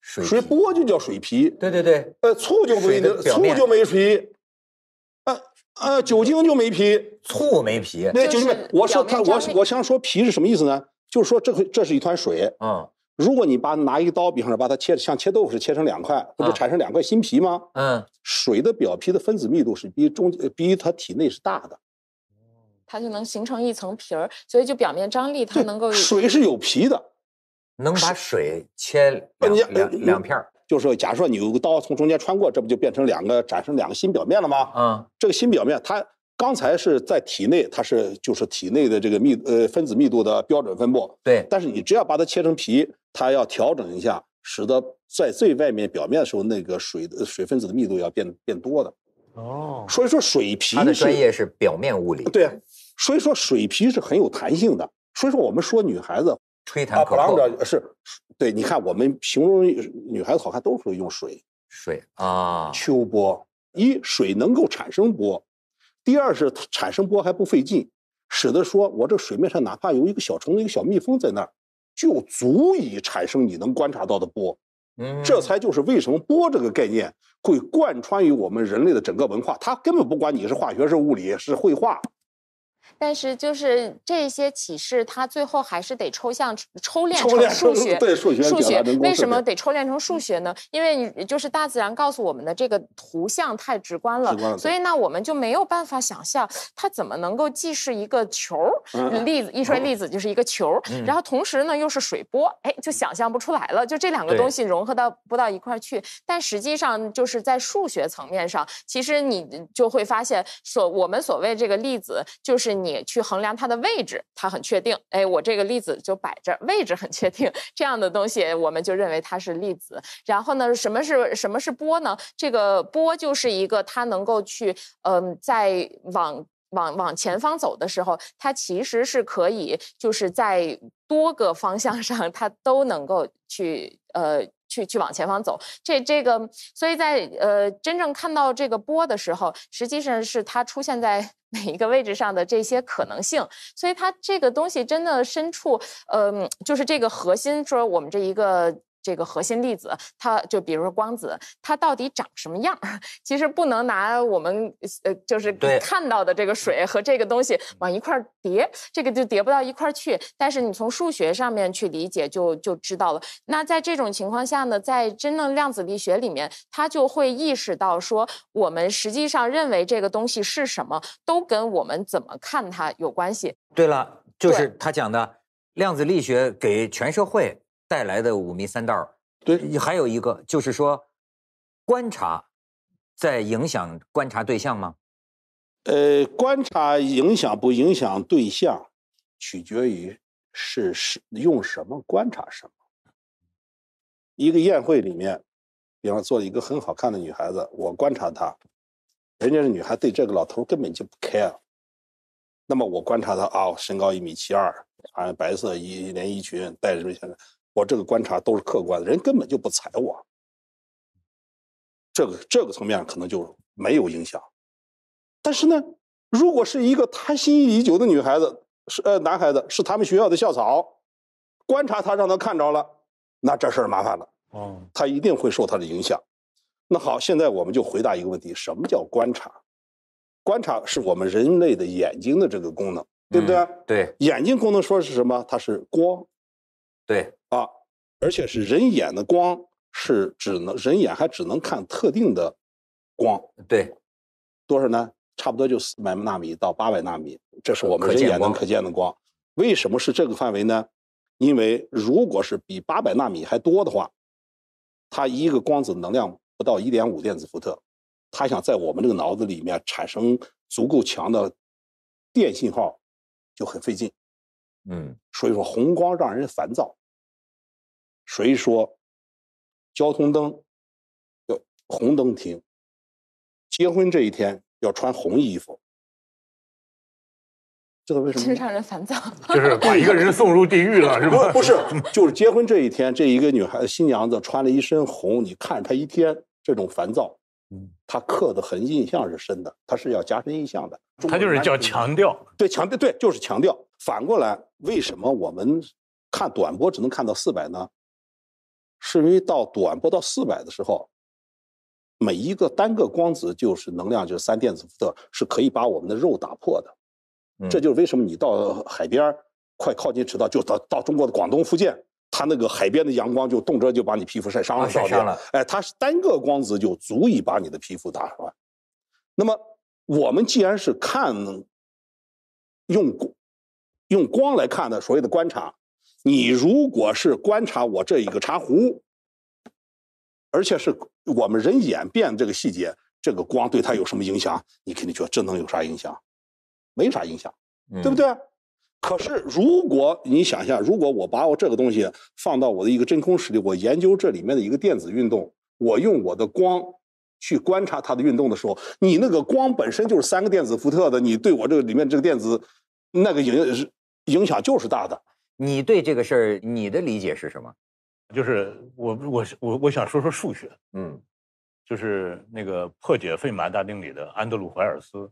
水皮水波就叫水皮。对对对，呃，醋就不一定，醋就没皮，呃呃，酒精就没皮，醋没皮。那就是我说它，我我想说皮是什么意思呢？就是说这这是一团水，嗯，如果你把拿一刀，比方说把它切像切豆腐是切成两块，不就产生两块新皮吗？嗯，水的表皮的分子密度是比中比它体内是大的。 它就能形成一层皮儿，所以就表面张力，它能够水是有皮的，能把水切两两两片儿。就是假如说你有个刀从中间穿过，这不就变成两个产生两个新表面了吗？嗯，这个新表面它刚才是在体内，它是就是体内的这个密呃分子密度的标准分布。对，但是你只要把它切成皮，它要调整一下，使得在最外面表面的时候，那个水的水分子的密度要变变多的。哦，所以说水皮它的专业是表面物理。对。 所以说水皮是很有弹性的，所以说我们说女孩子吹弹可破、啊、是，对，你看我们形容女孩子好看都是用水，水啊，秋波，一水能够产生波，第二是产生波还不费劲，使得说我这水面上哪怕有一个小虫子、一个小蜜蜂在那儿，就足以产生你能观察到的波，嗯，这才就是为什么波这个概念会贯穿于我们人类的整个文化，它根本不管你是化学、是物理、是绘画。 但是就是这些启示，它最后还是得抽象、抽炼成数学。对数学，数学为什么得抽炼成数学呢？因为就是大自然告诉我们的这个图像太直观了，所以那我们就没有办法想象它怎么能够既是一个球，粒子一摔粒子就是一个球，然后同时呢又是水波，哎，就想象不出来了。就这两个东西融合到不到一块去。但实际上就是在数学层面上，其实你就会发现，所我们所谓这个粒子就是 你去衡量它的位置，它很确定。哎，我这个粒子就摆这，位置很确定。这样的东西，我们就认为它是粒子。然后呢，什么是什么是波呢？这个波就是一个它能够去，嗯、呃，在往往往前方走的时候，它其实是可以，就是在多个方向上，它都能够去，呃。 去去往前方走，这这个，所以在呃真正看到这个波的时候，实际上是它出现在每一个位置上的这些可能性。所以它这个东西真的深处，嗯、呃，就是这个核心，说我们这一个这个核心粒子，它就比如说光子，它到底长什么样？其实不能拿我们呃就是看到的这个水和这个东西往一块叠，这个就叠不到一块去。但是你从数学上面去理解就，就就知道了。那在这种情况下。 呢，在真正量子力学里面，他就会意识到说，我们实际上认为这个东西是什么，都跟我们怎么看它有关系。对了，就是他讲的量子力学给全社会带来的五迷三道。对，还有一个就是说，观察在影响观察对象吗？呃，观察影响不影响对象，取决于是是用什么观察什么。 一个宴会里面，比方做了一个很好看的女孩子，我观察她，人家是女孩对这个老头根本就不 care。那么我观察她啊，身高一米七二，穿白色一连衣裙，戴着什么，我这个观察都是客观的，人根本就不睬我。这个这个层面可能就没有影响。但是呢，如果是一个他心仪已久的女孩子，是呃男孩子，是他们学校的校草，观察他让他看着了，那这事儿麻烦了。 哦，它一定会受它的影响。那好，现在我们就回答一个问题：什么叫观察？观察是我们人类的眼睛的这个功能，对不对？嗯、对，眼睛功能说是什么？它是光。对啊，而且是人眼的光是只能人眼还只能看特定的光。对，多少呢？差不多就四百纳米到八百纳米，这是我们人眼能可见的光。为什么是这个范围呢？因为如果是比八百纳米还多的话。 它一个光子能量不到 一点五 电子伏特，它想在我们这个脑子里面产生足够强的电信号，就很费劲。嗯，所以说红光让人烦躁。所以说，交通灯要红灯停，结婚这一天要穿红衣服。 这个为什么？让人烦躁，就是把一个人送入地狱了，是吧？不是，就是结婚这一天，这一个女孩新娘子穿了一身红，你看她一天这种烦躁，嗯，她刻的痕印象是深的，她是要加深印象的。她就是叫强调，对强调，对就是强调。反过来，为什么我们看短波只能看到四百呢？是因为到短波到四百的时候，每一个单个光子就是能量就是三电子伏特，是可以把我们的肉打破的。 这就是为什么你到海边快靠近赤道，就到到中国的广东、福建，它那个海边的阳光就动辄就把你皮肤晒伤了，晒伤了。哎，它单个光子就足以把你的皮肤打坏。那么我们既然是看用用光来看的所谓的观察，你如果是观察我这一个茶壶，而且是我们人眼辨这个细节，这个光对它有什么影响？你肯定觉得这能有啥影响？没啥影响，对不对？嗯，可是，如果你想一下，如果我把我这个东西放到我的一个真空室里，我研究这里面的一个电子运动，我用我的光去观察它的运动的时候，你那个光本身就是三个电子伏特的，你对我这个里面这个电子那个影影响就是大的。你对这个事儿你的理解是什么？就是我我我我想说说数学，嗯，就是那个破解费马大定理的安德鲁怀尔斯，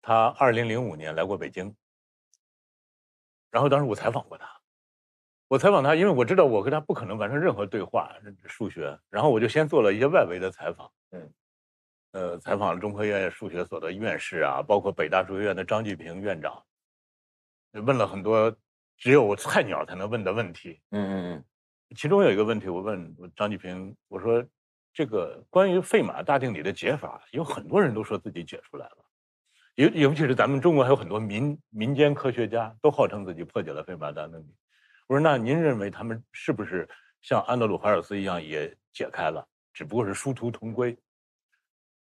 他二零零五年来过北京。然后当时我采访过他，我采访他，因为我知道我跟他不可能完成任何对话，数学。然后我就先做了一些外围的采访，嗯，呃，采访了中科院数学所的院士啊，包括北大数学院的张继平院长，问了很多只有菜鸟才能问的问题。嗯嗯嗯。其中有一个问题，我问张继平，我说这个关于费马大定理的解法，有很多人都说自己解出来了。尤尤其是咱们中国还有很多民民间科学家都号称自己破解了费马大定理。我说那您认为他们是不是像安德鲁怀尔斯一样也解开了，只不过是殊途同归？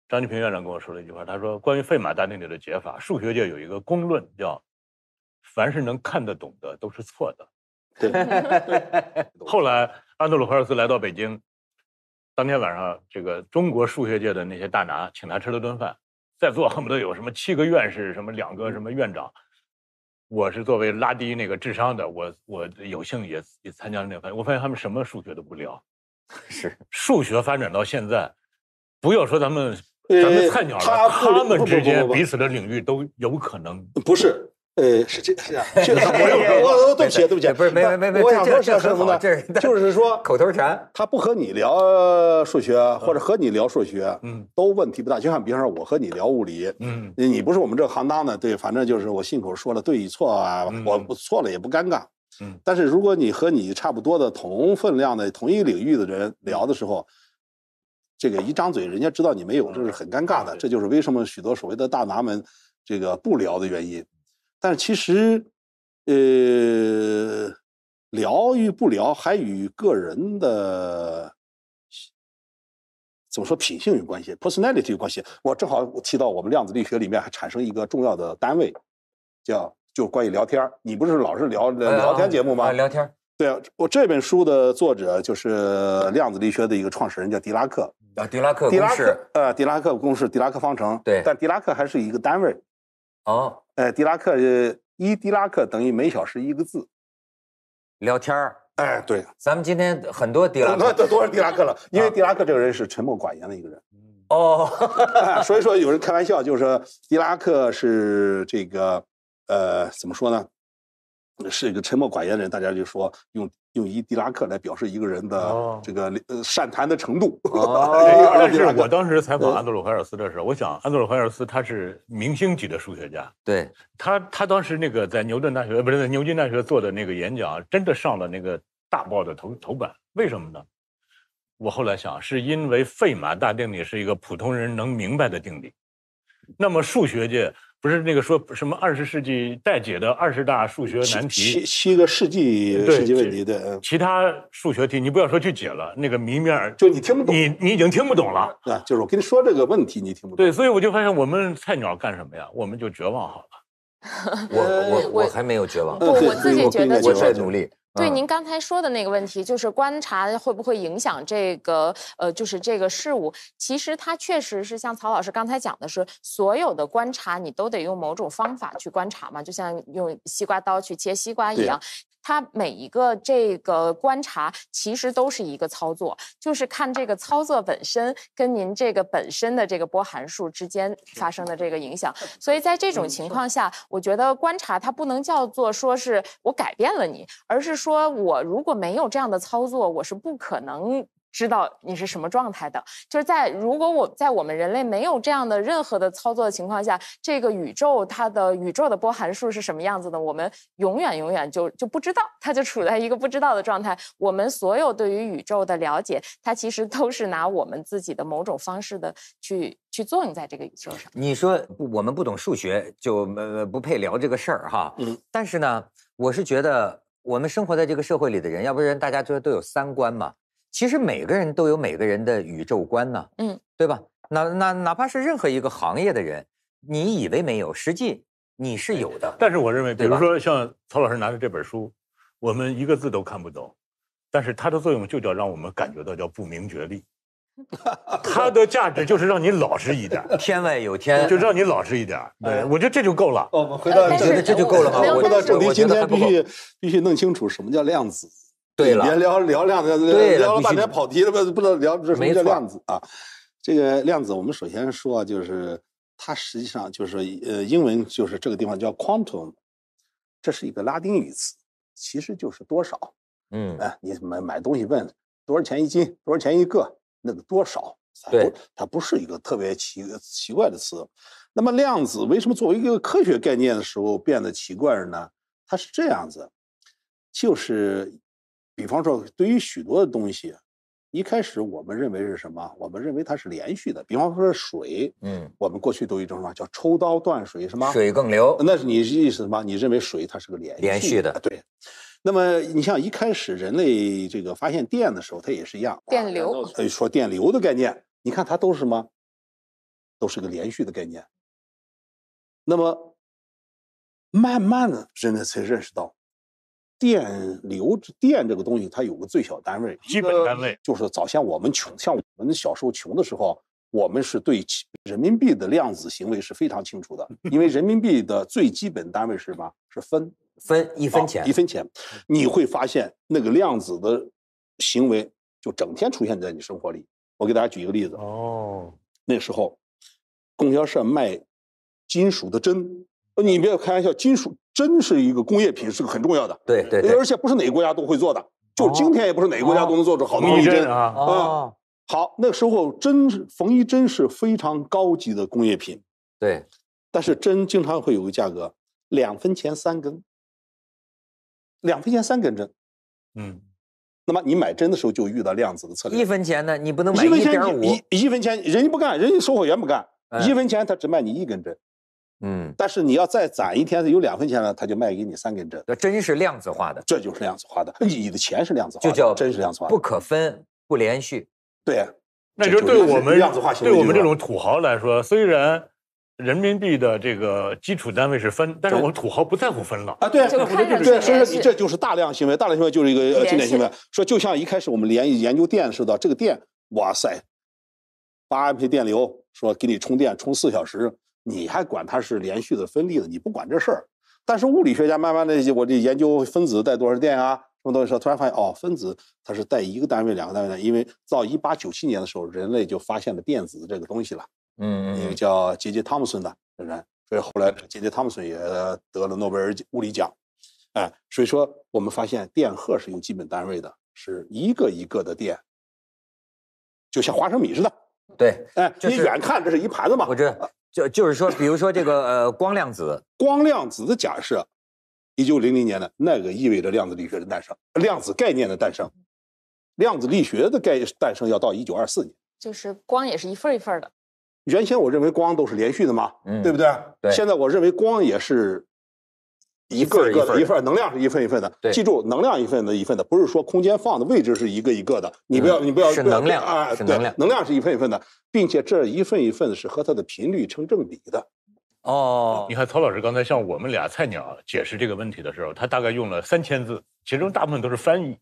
张继平院长跟我说了一句话，他说关于费马大定理的解法，数学界有一个公论叫凡是能看得懂的都是错的。对。后来安德鲁怀尔斯来到北京，当天晚上这个中国数学界的那些大拿请他吃了顿饭。在座恨不得有什么七个院士，什么两个什么院长，我是作为拉低那个智商的，我我有幸也也参加了那个班。我发现他们什么数学都不聊，是数学发展到现在，不要说咱们咱们菜鸟了，呃、他, 他们之间彼此的领域都有可能不是。呃，是这是啊，是啊，我我对不起对不起，不是没没没没，我想说是什么呢？就是说口头禅，他不和你聊数学，或者和你聊数学，嗯，都问题不大。就像比方说我和你聊物理，嗯，你不是我们这行当的，对，反正就是我信口说了对与错啊，我不错了也不尴尬，嗯。但是如果你和你差不多的同分量的同一领域的人聊的时候，这个一张嘴人家知道你没有，这是很尴尬的。这就是为什么许多所谓的大拿们这个不聊的原因。但是其实，呃，聊与不聊还与个人的怎么说品性有关系 ，personality 有关系。我正好提到我们量子力学里面还产生一个重要的单位，叫就关于聊天。你不是老是聊聊天节目吗？啊，聊天。对啊，我这本书的作者就是量子力学的一个创始人，叫狄拉克。啊，狄拉克公式。呃，狄拉克公式，狄拉克方程。对。但狄拉克还是一个单位。哦。呃，狄拉克一狄拉克等于每小时一个字，聊天儿。哎，对，咱们今天很多狄拉克，那多少狄拉克了？因为狄拉克这个人是沉默寡言的一个人。哦，哎，所以说有人开玩笑，就是说狄拉克是这个呃，怎么说呢？是一个沉默寡言的人，大家就说用用一狄拉克来表示一个人的这个善谈的程度。哦，但是我当时采访安德鲁怀尔斯的时候，我想安德鲁怀尔斯他是明星级的数学家，对他他当时那个在牛顿大学不是在牛津大学做的那个演讲，真的上了那个大报的头头版。为什么呢？我后来想，是因为费马大定理是一个普通人能明白的定理，那么数学界。不是那个说什么二十世纪待解的二十大数学难题，七七个世纪世纪问题的，其他数学题你不要说去解了，那个谜面就你听不懂，你你已经听不懂了。对，就是我跟你说这个问题你听不懂。对，所以我就发现我们菜鸟干什么呀？我们就绝望好了。我我我还没有绝望，不，我自己觉得我在努力。对您刚才说的那个问题，就是观察会不会影响这个呃，就是这个事物。其实它确实是像曹老师刚才讲的是，所有的观察你都得用某种方法去观察嘛，就像用西瓜刀去切西瓜一样。它每一个这个观察其实都是一个操作，就是看这个操作本身跟您这个本身的这个波函数之间发生的这个影响。所以在这种情况下，我觉得观察它不能叫做说是我改变了你，而是说我如果没有这样的操作，我是不可能知道你是什么状态的。就是在如果我在我们人类没有这样的任何的操作的情况下，这个宇宙它的宇宙的波函数是什么样子的，我们永远永远就就不知道，它就处在一个不知道的状态。我们所有对于宇宙的了解，它其实都是拿我们自己的某种方式的去去作用在这个宇宙上。你说我们不懂数学就不配聊这个事儿哈，嗯，但是呢，我是觉得我们生活在这个社会里的人，要不然大家就都有三观嘛。其实每个人都有每个人的宇宙观呢，嗯，对吧？那那哪怕是任何一个行业的人，你以为没有，实际你是有的。但是我认为，比如说像曹老师拿着这本书，我们一个字都看不懂，但是它的作用就叫让我们感觉到叫不明觉厉。它的价值就是让你老实一点，天外有天，就让你老实一点。对，我觉得这就够了。我们回到这就够了吗？我回到正题，今天必须必须弄清楚什么叫量子。对了，别聊聊量子，聊了半天跑题了，不不能聊这什么叫量子啊？这个量子，我们首先说啊，就是它实际上就是呃，英文就是这个地方叫 quantum， 这是一个拉丁语词，其实就是多少。嗯，哎，你买买东西问多少钱一斤，多少钱一个。那个多少，对，它不是一个特别奇奇怪的词。那么量子为什么作为一个科学概念的时候变得奇怪呢？它是这样子，就是比方说对于许多的东西，一开始我们认为是什么？我们认为它是连续的。比方说水，嗯，我们过去都有一种什么叫抽刀断水，什么水更流，那是你意思什么？你认为水它是个连续的连续的，对。那么你像一开始人类这个发现电的时候，它也是一样，电流，说电流的概念，你看它都是什么？都是个连续的概念。那么慢慢的人类才认识到，电流电这个东西它有个最小单位，基本单位，就是早像我们穷，像我们小时候穷的时候，我们是对人民币的量子行为是非常清楚的，因为人民币的最基本单位是什么？是分。分一分钱、哦、一分钱，你会发现那个量子的行为就整天出现在你生活里。我给大家举一个例子哦，那时候供销社卖金属的针，你别开玩笑，金属针是一个工业品，是个很重要的，对 对, 对，而且不是哪个国家都会做的，就今天也不是哪个国家都能做出好东西针啊、哦哦嗯。好，那时候针缝衣针是非常高级的工业品，对，但是针经常会有个价格，两分钱三根。两分钱三根针，嗯，那么你买针的时候就遇到量子的策略。一分钱呢，你不能买一点五，一分钱人家不干，人家售货员不干，嗯、一分钱他只卖你一根针，嗯，但是你要再攒一天有两分钱了，他就卖给你三根针。这真是量子化的，这就是量子化的，你的钱是量子化的，就叫真是量子化的，不可分不连续。对，那就是对我们量子化行为，对我们这种土豪来说，虽然。人民币的这个基础单位是分，但是我们土豪不在乎分了啊！对，对，所以说你这就是大量行为，大量行为就是一个经典行为。说就像一开始我们研研究电似的，这个电，哇塞，八安培电流，说给你充电充四小时，你还管它是连续的、分立的，你不管这事儿。但是物理学家慢慢的，我这研究分子带多少电啊，什么东西时候，突然发现哦，分子它是带一个单位、两个单位的，因为到一八九七年的时候，人类就发现了电子这个东西了。嗯，那个叫杰杰·汤姆森的人，所以后来杰杰·汤姆森也得了诺贝尔物理奖，哎，所以说我们发现电荷是有基本单位的，是一个一个的电，就像花生米似的。对，哎，就是、你远看这是一盘子嘛。我知道，就就是说，比如说这个呃光量子，光量子的假设，一九零零年的那个意味着量子力学的诞生，量子概念的诞生，量子力学的概诞生要到一九二四年。就是光也是一份一份的。原先我认为光都是连续的嘛，嗯、对不对？对。现在我认为光也是一个一个的，一份能量是一份一份的。对。记住，能量一份的一份的，不是说空间放的位置是一个一个的。你不要，嗯、你不要是能量啊，是能量，能量是一份一份的，并且这一份一份的是和它的频率成正比的。哦，你看曹老师刚才向我们俩菜鸟解释这个问题的时候，他大概用了三千字，其中大部分都是翻译。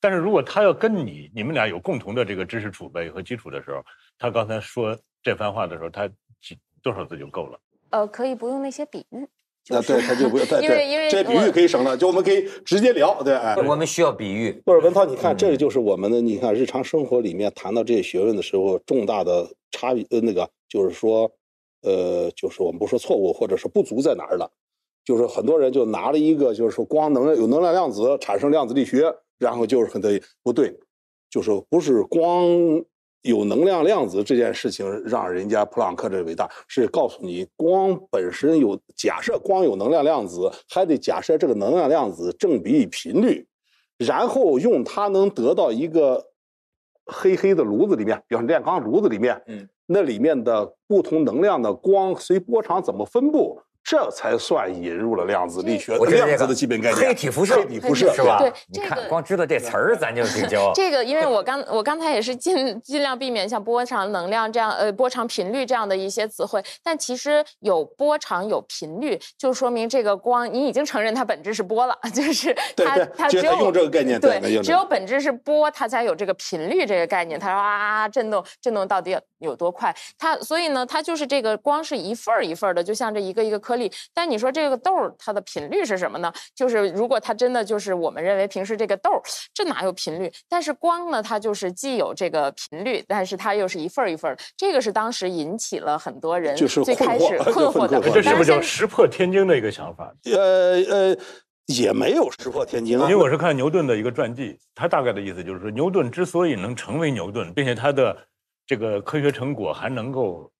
但是如果他要跟你你们俩有共同的这个知识储备和基础的时候，他刚才说这番话的时候，他几多少字就够了？呃，可以不用那些比喻。啊，对，他就不用，因为因为这比喻可以省了，就我们可以直接聊。对，我们需要比喻。或者文涛，你看，这就是我们的，你看日常生活里面谈到这些学问的时候，重大的差异，呃，那个就是说，呃，就是我们不说错误，或者是不足在哪儿了，就是很多人就拿了一个，就是说光能有能量量子产生量子力学。然后就是很得意，不对，就是不是光有能量量子这件事情让人家普朗克这伟大，是告诉你光本身有假设光有能量量子，还得假设这个能量量子正比与频率，然后用它能得到一个黑黑的炉子里面，比方炼钢炉子里面，嗯，那里面的不同能量的光随波长怎么分布。这才算引入了量子力学，量子的基本概念。黑体辐射，黑体辐射是吧？对，你看光知道这词儿，咱就挺骄傲。这个，因为我刚我刚才也是尽尽量避免像波长、能量这样，呃，波长、频率这样的一些词汇。但其实有波长、有频率，就说明这个光，你已经承认它本质是波了，就是它它只有用这个概念，对，只有本质是波，它才有这个频率这个概念。它说啊，震动震动到底有多快？它所以呢，它就是这个光是一份儿一份儿的，就像这一个一个颗粒。但你说这个豆它的频率是什么呢？就是如果它真的就是我们认为平时这个豆，这哪有频率？但是光呢，它就是既有这个频率，但是它又是一份一份的。这个是当时引起了很多人最开始困惑的。这是不是叫石破天惊的一个想法？呃呃，也没有石破天惊、啊。因为我是看牛顿的一个传记，他大概的意思就是说，牛顿之所以能成为牛顿，并且他的这个科学成果还能够，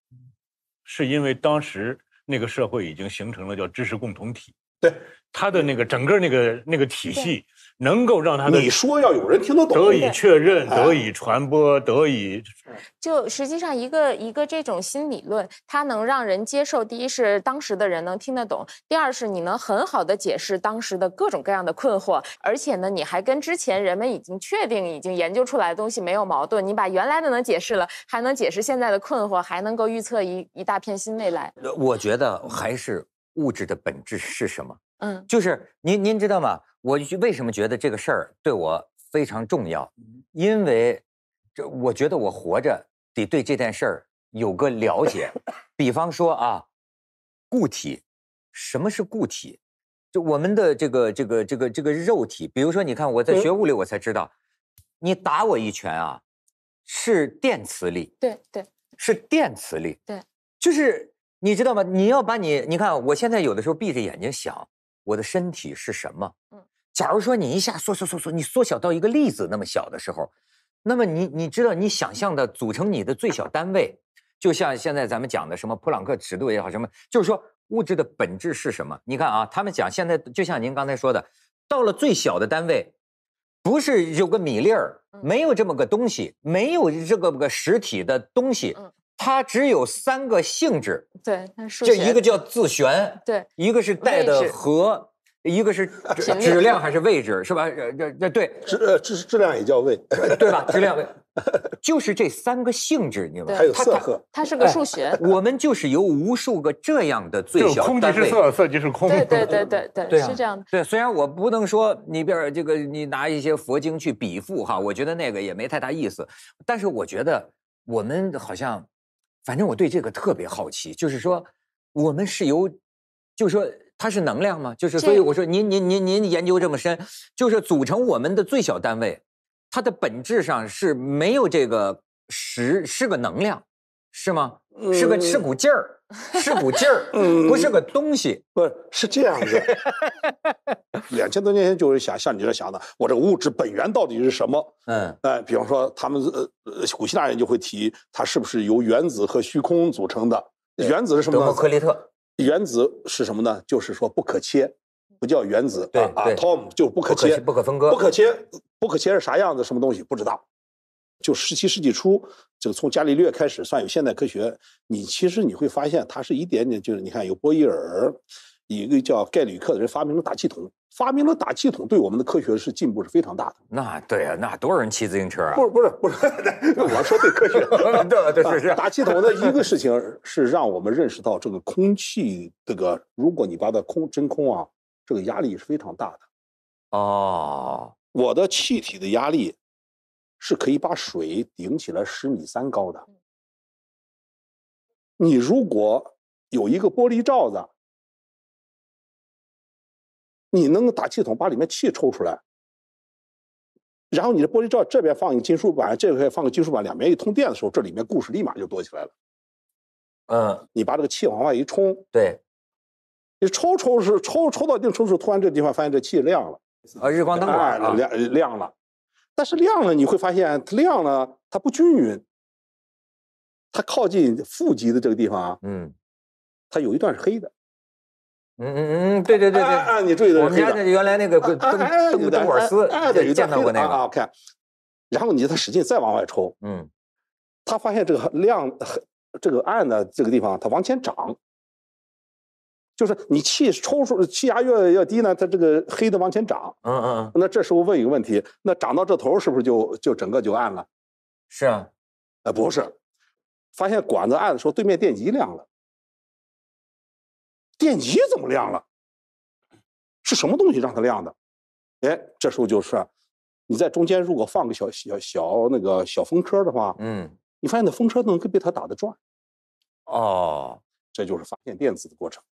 是因为当时。那个社会已经形成了叫知识共同体，对他的那个整个那个那个体系，能够让他的你说要有人听得懂，得以确认，得以传播，得以就实际上一个一个这种新理论，它能让人接受。第一是当时的人能听得懂，第二是你能很好的解释当时的各种各样的困惑，而且呢，你还跟之前人们已经确定、已经研究出来的东西没有矛盾。你把原来的能解释了，还能解释现在的困惑，还能够预测一一大片新未来。我觉得还是。物质的本质是什么？嗯，就是您您知道吗？我为什么觉得这个事儿对我非常重要？因为这我觉得我活着得对这件事儿有个了解。比方说啊，固体，什么是固体？就我们的这个这个这个这个肉体，比如说你看我在学物理，我才知道，嗯、你打我一拳啊，是电磁力。对对，是电磁力。对，就是。你知道吗？你要把你，你看，我现在有的时候闭着眼睛想，我的身体是什么？嗯，假如说你一下缩缩缩缩，你缩小到一个粒子那么小的时候，那么你你知道，你想象的组成你的最小单位，就像现在咱们讲的什么普朗克尺度也好，什么，就是说物质的本质是什么？你看啊，他们讲现在就像您刚才说的，到了最小的单位，不是有个米粒儿，没有这么个东西，没有这个个实体的东西。嗯。它只有三个性质，对，这一个叫自旋，对，一个是带的和，一个是质量还是位置，是吧？这这对，质质质量也叫位，对吧？质量位，就是这三个性质，你们还有色呵，它是个数学。我们就是由无数个这样的最小单位，空即是色，色即是空，对对对对对，是这样的。对，虽然我不能说你比如这个，你拿一些佛经去比附哈，我觉得那个也没太大意思，但是我觉得我们好像。反正我对这个特别好奇，就是说，我们是由，就是说它是能量吗？就是所以我说您您您您研究这么深，就是组成我们的最小单位，它的本质上是没有这个实是个能量，是吗？是个是股劲儿，是股劲儿，不是个东西，不是是这样子。两千多年前就是想像你这想的，我这个物质本源到底是什么？嗯，哎、呃，比方说他们呃古希腊人就会提，它是不是由原子和虚空组成的？原子是什么呢？德谟克利特。原子是什么呢？就是说不可切，不叫原子。对 ，atom 就不可切，不可分割，不可切，不可切是啥样子？什么东西？不知道。就十七世纪初，这个从伽利略开始算有现代科学，你其实你会发现它是一点点，就是你看有波义耳，一个叫盖吕克的人发明了打气筒，发明了打气筒对我们的科学是进步是非常大的。那对啊，那多少人骑自行车啊？不是不是不是，我说对科学，对对对是。打气筒的一个事情是让我们认识到这个空气，这个如果你把它空真空啊，这个压力是非常大的。哦，我的气体的压力。是可以把水顶起来十米三高的。你如果有一个玻璃罩子，你能打气筒把里面气抽出来，然后你的玻璃罩这边放一个金属板，这边放个金属板，两边一通电的时候，这里面故事立马就多起来了。嗯，你把这个气往外一冲，对，你抽抽是抽抽到一定程度，突然这地方发现这气亮了，啊，日光灯管亮亮了。但是亮了你会发现它亮了它不均匀，它靠近负极的这个地方啊，嗯，它有一段是黑的。嗯嗯嗯，对对对对，啊，你注意的，我们家原来那个灯灯管丝也见到过那个啊，看，然后你就它使劲再往外抽，嗯，它发现这个亮这个暗的这个地方它往前长，就是你气抽出气压越越低呢，它这个黑的往前长，嗯嗯，那这时候问一个问题，那长到这头是不是就就整个就暗了？是啊，呃不是，发现管子暗的时候，对面电极亮了。电极怎么亮了？是什么东西让它亮的？哎，这时候就是你在中间如果放个小小小那个小风车的话，嗯，你发现那风车能被它打得转。哦，这就是发现电子的过程。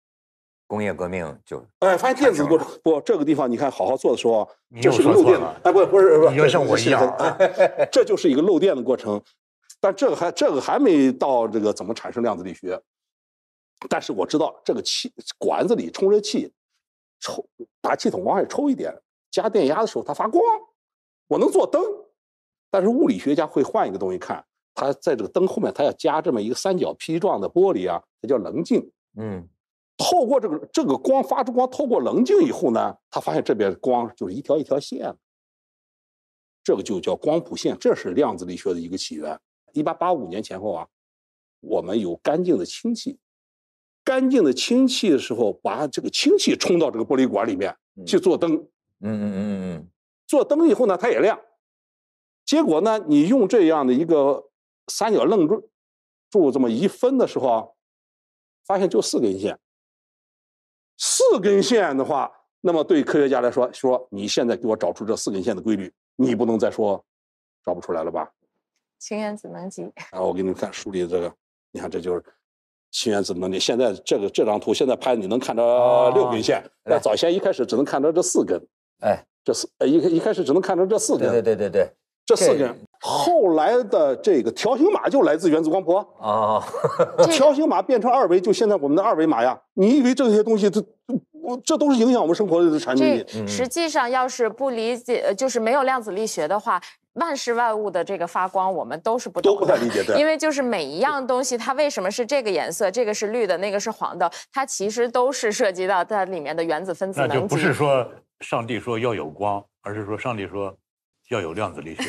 工业革命就哎，发现电子的过程。不，这个地方你看好好做的时候，这是个漏电的。哎，不是不是不是，你就像我一样、啊哎，这就是一个漏电的过程。但这个还这个还没到这个怎么产生量子力学。但是我知道这个气管子里充热气，抽把气筒往外抽一点，加电压的时候它发光，我能做灯。但是物理学家会换一个东西看，它在这个灯后面，它要加这么一个三角披状的玻璃啊，它叫棱镜。嗯，透过这个这个光发出光，透过棱镜以后呢，他发现这边光就是一条一条线，这个就叫光谱线，这是量子力学的一个起源。一八八五年前后啊，我们有干净的氢气。干净的氢气的时候，把这个氢气冲到这个玻璃管里面去做灯。嗯嗯嗯嗯。做灯以后呢，它也亮。结果呢，你用这样的一个三角棱柱柱这么一分的时候，发现就四根线。四根线的话，那么对科学家来说，说你现在给我找出这四根线的规律，你不能再说找不出来了吧？氢原子能级。啊，我给你们看书里的这个，你看这就是。氢原子能级，现在这个这张图现在拍你能看到六根线，那、哦、早先一开始只能看到这四根，哎，这四一一开始只能看到这四根，对对对对对，这四根。后来的这个条形码就来自原子光谱啊、哦，条形码变成二维，就现在我们的二维码呀。你以为这些东西这这都是影响我们生活的产品？实际上，要是不理解，就是没有量子力学的话。万事万物的这个发光，我们都是不懂的，都不太理解的，因为就是每一样东西，它为什么是这个颜色，这个是绿的，那个是黄的，它其实都是涉及到它里面的原子分子能级。那就不是说上帝说要有光，而是说上帝说要有量子力学。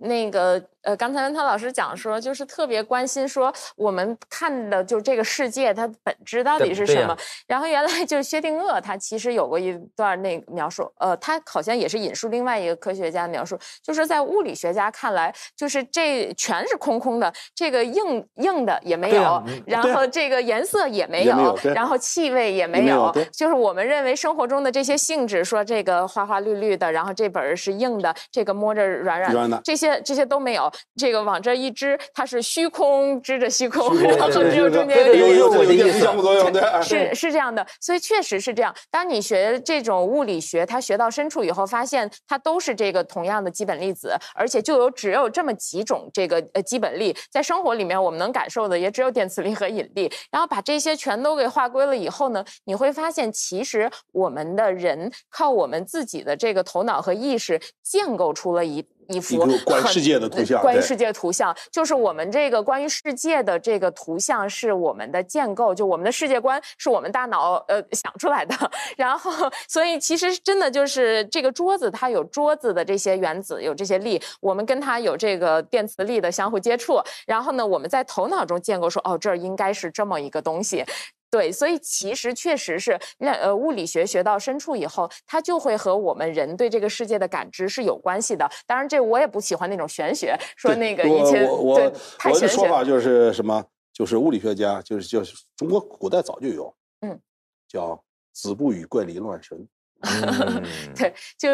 那个呃，刚才文涛老师讲说，就是特别关心说我们看的就这个世界它本质到底是什么。啊、然后原来就是薛定谔他其实有过一段那个描述，呃，他好像也是引述另外一个科学家的描述，就是在物理学家看来，就是这全是空空的，这个硬硬的也没有，啊、然后这个颜色也没有，啊、然后气味也没有，没有就是我们认为生活中的这些性质，说这个花花绿绿的，然后这本是硬的，这个摸着软软的，这些。这些都没有，这个往这一支，它是虚空支着虚空，然后只有中间有有有有电磁相互作用，对，是是这样的，所以确实是这样。当你学这种物理学，它学到深处以后，发现它都是这个同样的基本粒子，而且就有只有这么几种这个呃基本力，在生活里面我们能感受的也只有电磁力和引力。然后把这些全都给划归了以后呢，你会发现其实我们的人靠我们自己的这个头脑和意识建构出了一。一幅关于世界的图像，关于世界图像，就是我们这个关于世界的这个图像是我们的建构，就我们的世界观是我们大脑呃想出来的。然后，所以其实真的就是这个桌子，它有桌子的这些原子，有这些力，我们跟它有这个电磁力的相互接触。然后呢，我们在头脑中建构说，哦，这儿应该是这么一个东西。对，所以其实确实是，呃，物理学学到深处以后，它就会和我们人对这个世界的感知是有关系的。当然，这我也不喜欢那种玄学，说那个一切对太玄学。我的说法就是什么？就是物理学家，就是就是中国古代早就有，嗯，叫子不语怪力乱神。嗯、对，就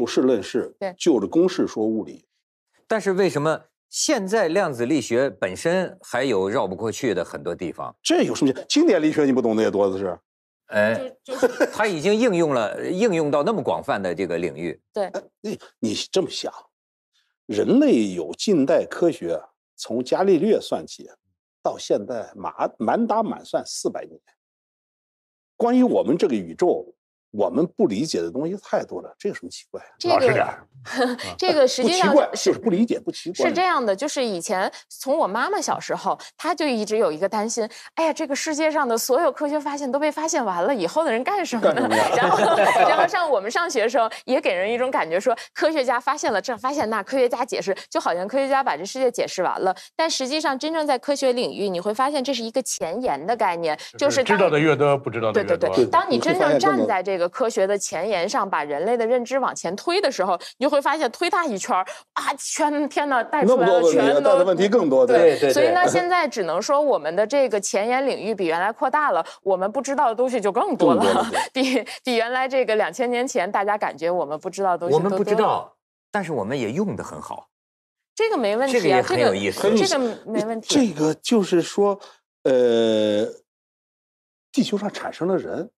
就事论事，对，就着公式说物理。但是为什么？现在量子力学本身还有绕不过去的很多地方，这有什么？经典力学你不懂的也多的是，哎，它已经应用了，应用到那么广泛的这个领域。对，你你这么想，人类有近代科学，从伽利略算起，到现在满满打满算四百年。关于我们这个宇宙，我们不理解的东西太多了，这有什么奇怪？这个、老实点儿，这个实际上不奇怪，就是不理解，不奇怪。是这样的，就是以前从我妈妈小时候，她就一直有一个担心，哎呀，这个世界上的所有科学发现都被发现完了，以后的人干什么呢？么然后，然后上我们上学的时候，也给人一种感觉说，科学家发现了这，发现那，科学家解释，就好像科学家把这世界解释完了。但实际上，真正在科学领域，你会发现这是一个前沿的概念，就是知道的越多，不知道的越多。对对对，当你真正站在这个科学的前沿上，把人类的认知往前推的时候，你就会发现推它一圈啊，全天哪，带出来了全都问题更多。对对。所以呢，现在只能说我们的这个前沿领域比原来扩大了，我们不知道的东西就更多了。比比原来这个两千年前，大家感觉我们不知道的东西多多了。我们不知道，但是我们也用得很好。这个没问题啊，这个也很有意思，这个没问题。这个就是说，呃，地球上产生了人。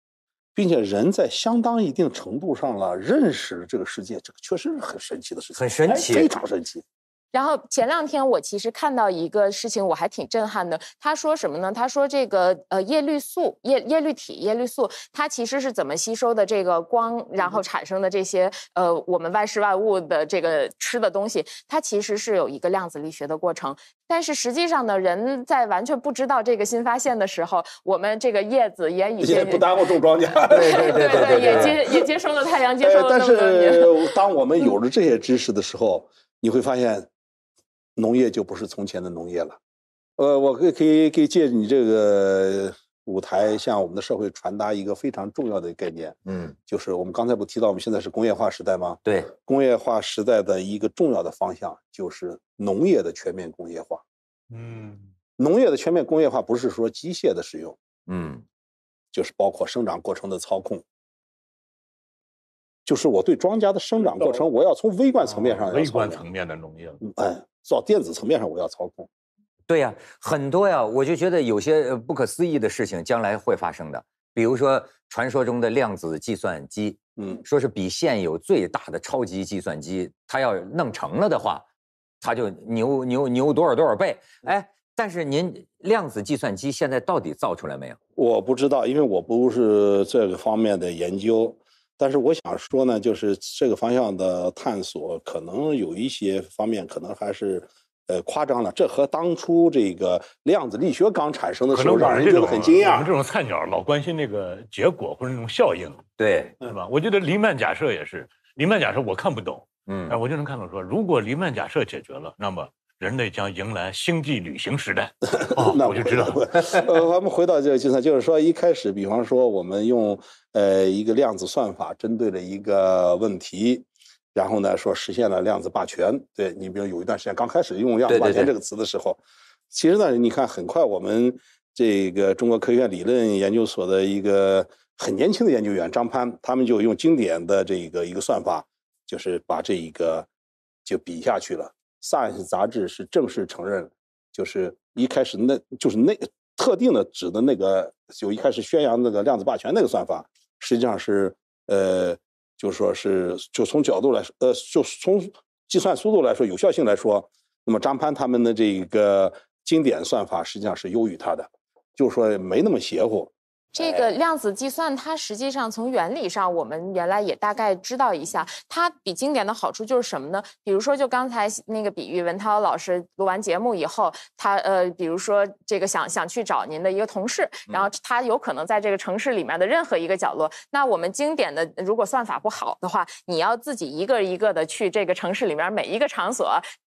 并且人在相当一定程度上了认识这个世界，这个确实是很神奇的事情，很神奇，非常神奇。然后前两天我其实看到一个事情，我还挺震撼的。他说什么呢？他说这个呃叶绿素、叶叶绿体、叶绿素，它其实是怎么吸收的这个光，然后产生的这些呃我们万事万物的这个吃的东西，它其实是有一个量子力学的过程。但是实际上呢，人在完全不知道这个新发现的时候，我们这个叶子也已经也不耽误种庄稼，对对对对对，也接也接收了太阳，接收了那么多年。但是当我们有了这些知识的时候，你会发现。农业就不是从前的农业了，呃，我可以可以可以借你这个舞台向我们的社会传达一个非常重要的概念，嗯，就是我们刚才不提到我们现在是工业化时代吗？对，工业化时代的一个重要的方向就是农业的全面工业化，嗯，农业的全面工业化不是说机械的使用，嗯，就是包括生长过程的操控。就是我对庄稼的生长过程，我要从微观层面上，微观层面的农业，哎，到电子层面上我要操控。对呀，很多呀，我就觉得有些不可思议的事情将来会发生的，比如说传说中的量子计算机，嗯，说是比现有最大的超级计算机，它要弄成了的话，它就牛牛牛多少多少倍，哎。但是您量子计算机现在到底造出来没有？我不知道，因为我不是这个方面的研究。但是我想说呢，就是这个方向的探索，可能有一些方面可能还是，呃，夸张了。这和当初这个量子力学刚产生的时候，让人觉得很惊讶。我们这种菜鸟老关心那个结果或者那种效应，对，是吧？我觉得黎曼假设也是，黎曼假设我看不懂，嗯，但我就能看懂说，如果黎曼假设解决了，那么。人类将迎来星际旅行时代，哦、那我就知道了。呃，我们回到这个计算，就是说一开始，比方说我们用呃一个量子算法针对了一个问题，然后呢说实现了量子霸权。对你，比如有一段时间刚开始用量子霸权这个词的时候，对对对，其实呢，你看很快我们这个中国科学院理论研究所的一个很年轻的研究员张潘，他们就用经典的这个一个算法，就是把这一个就比下去了。Science 杂志是正式承认，就是一开始那就是那特定的指的那个，就一开始宣扬那个量子霸权那个算法，实际上是呃，就说是就从角度来说，呃，就从计算速度来说，有效性来说，那么张潘他们的这个经典算法实际上是优于他的，就是说没那么邪乎。这个量子计算，它实际上从原理上，我们原来也大概知道一下。它比经典的好处就是什么呢？比如说，就刚才那个比喻，文涛老师录完节目以后，他呃，比如说这个想想去找您的一个同事，然后他有可能在这个城市里面的任何一个角落。嗯、那我们经典的，如果算法不好的话，你要自己一个一个的去这个城市里面每一个场所。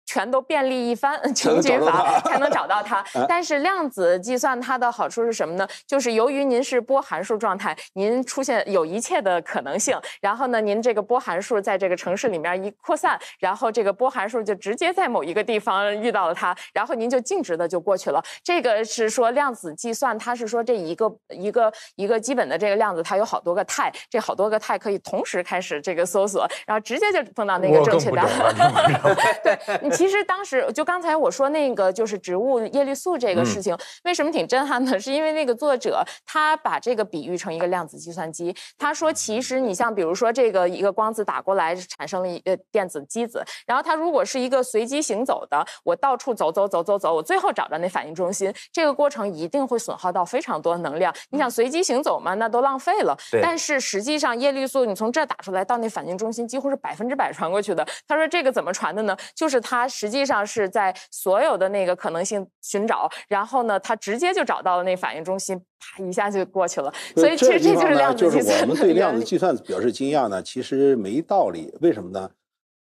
全都便利一番，穷尽法才能找到它。但是量子计算它的好处是什么呢？就是由于您是波函数状态，您出现有一切的可能性。然后呢，您这个波函数在这个城市里面一扩散，然后这个波函数就直接在某一个地方遇到了它，然后您就径直的就过去了。这个是说量子计算，它是说这一个一个一个基本的这个量子，它有好多个态，这好多个态可以同时开始这个搜索，然后直接就碰到那个正确答案。对。其实当时就刚才我说那个就是植物叶绿素这个事情，嗯、为什么挺震撼的？是因为那个作者他把这个比喻成一个量子计算机，他说其实你像比如说这个一个光子打过来产生了一个电子基子，然后它如果是一个随机行走的，我到处走走走走走，我最后找到那反应中心，这个过程一定会损耗到非常多能量。你想随机行走嘛，那都浪费了。但是实际上叶绿素你从这打出来到那反应中心几乎是百分之百传过去的。他说这个怎么传的呢？就是他实际上是在所有的那个可能性寻找，然后呢，他直接就找到了那反应中心，啪一下就过去了。所以其实这就是量子计算。就是我们对量子计算表示惊讶呢，其实没道理。为什么呢？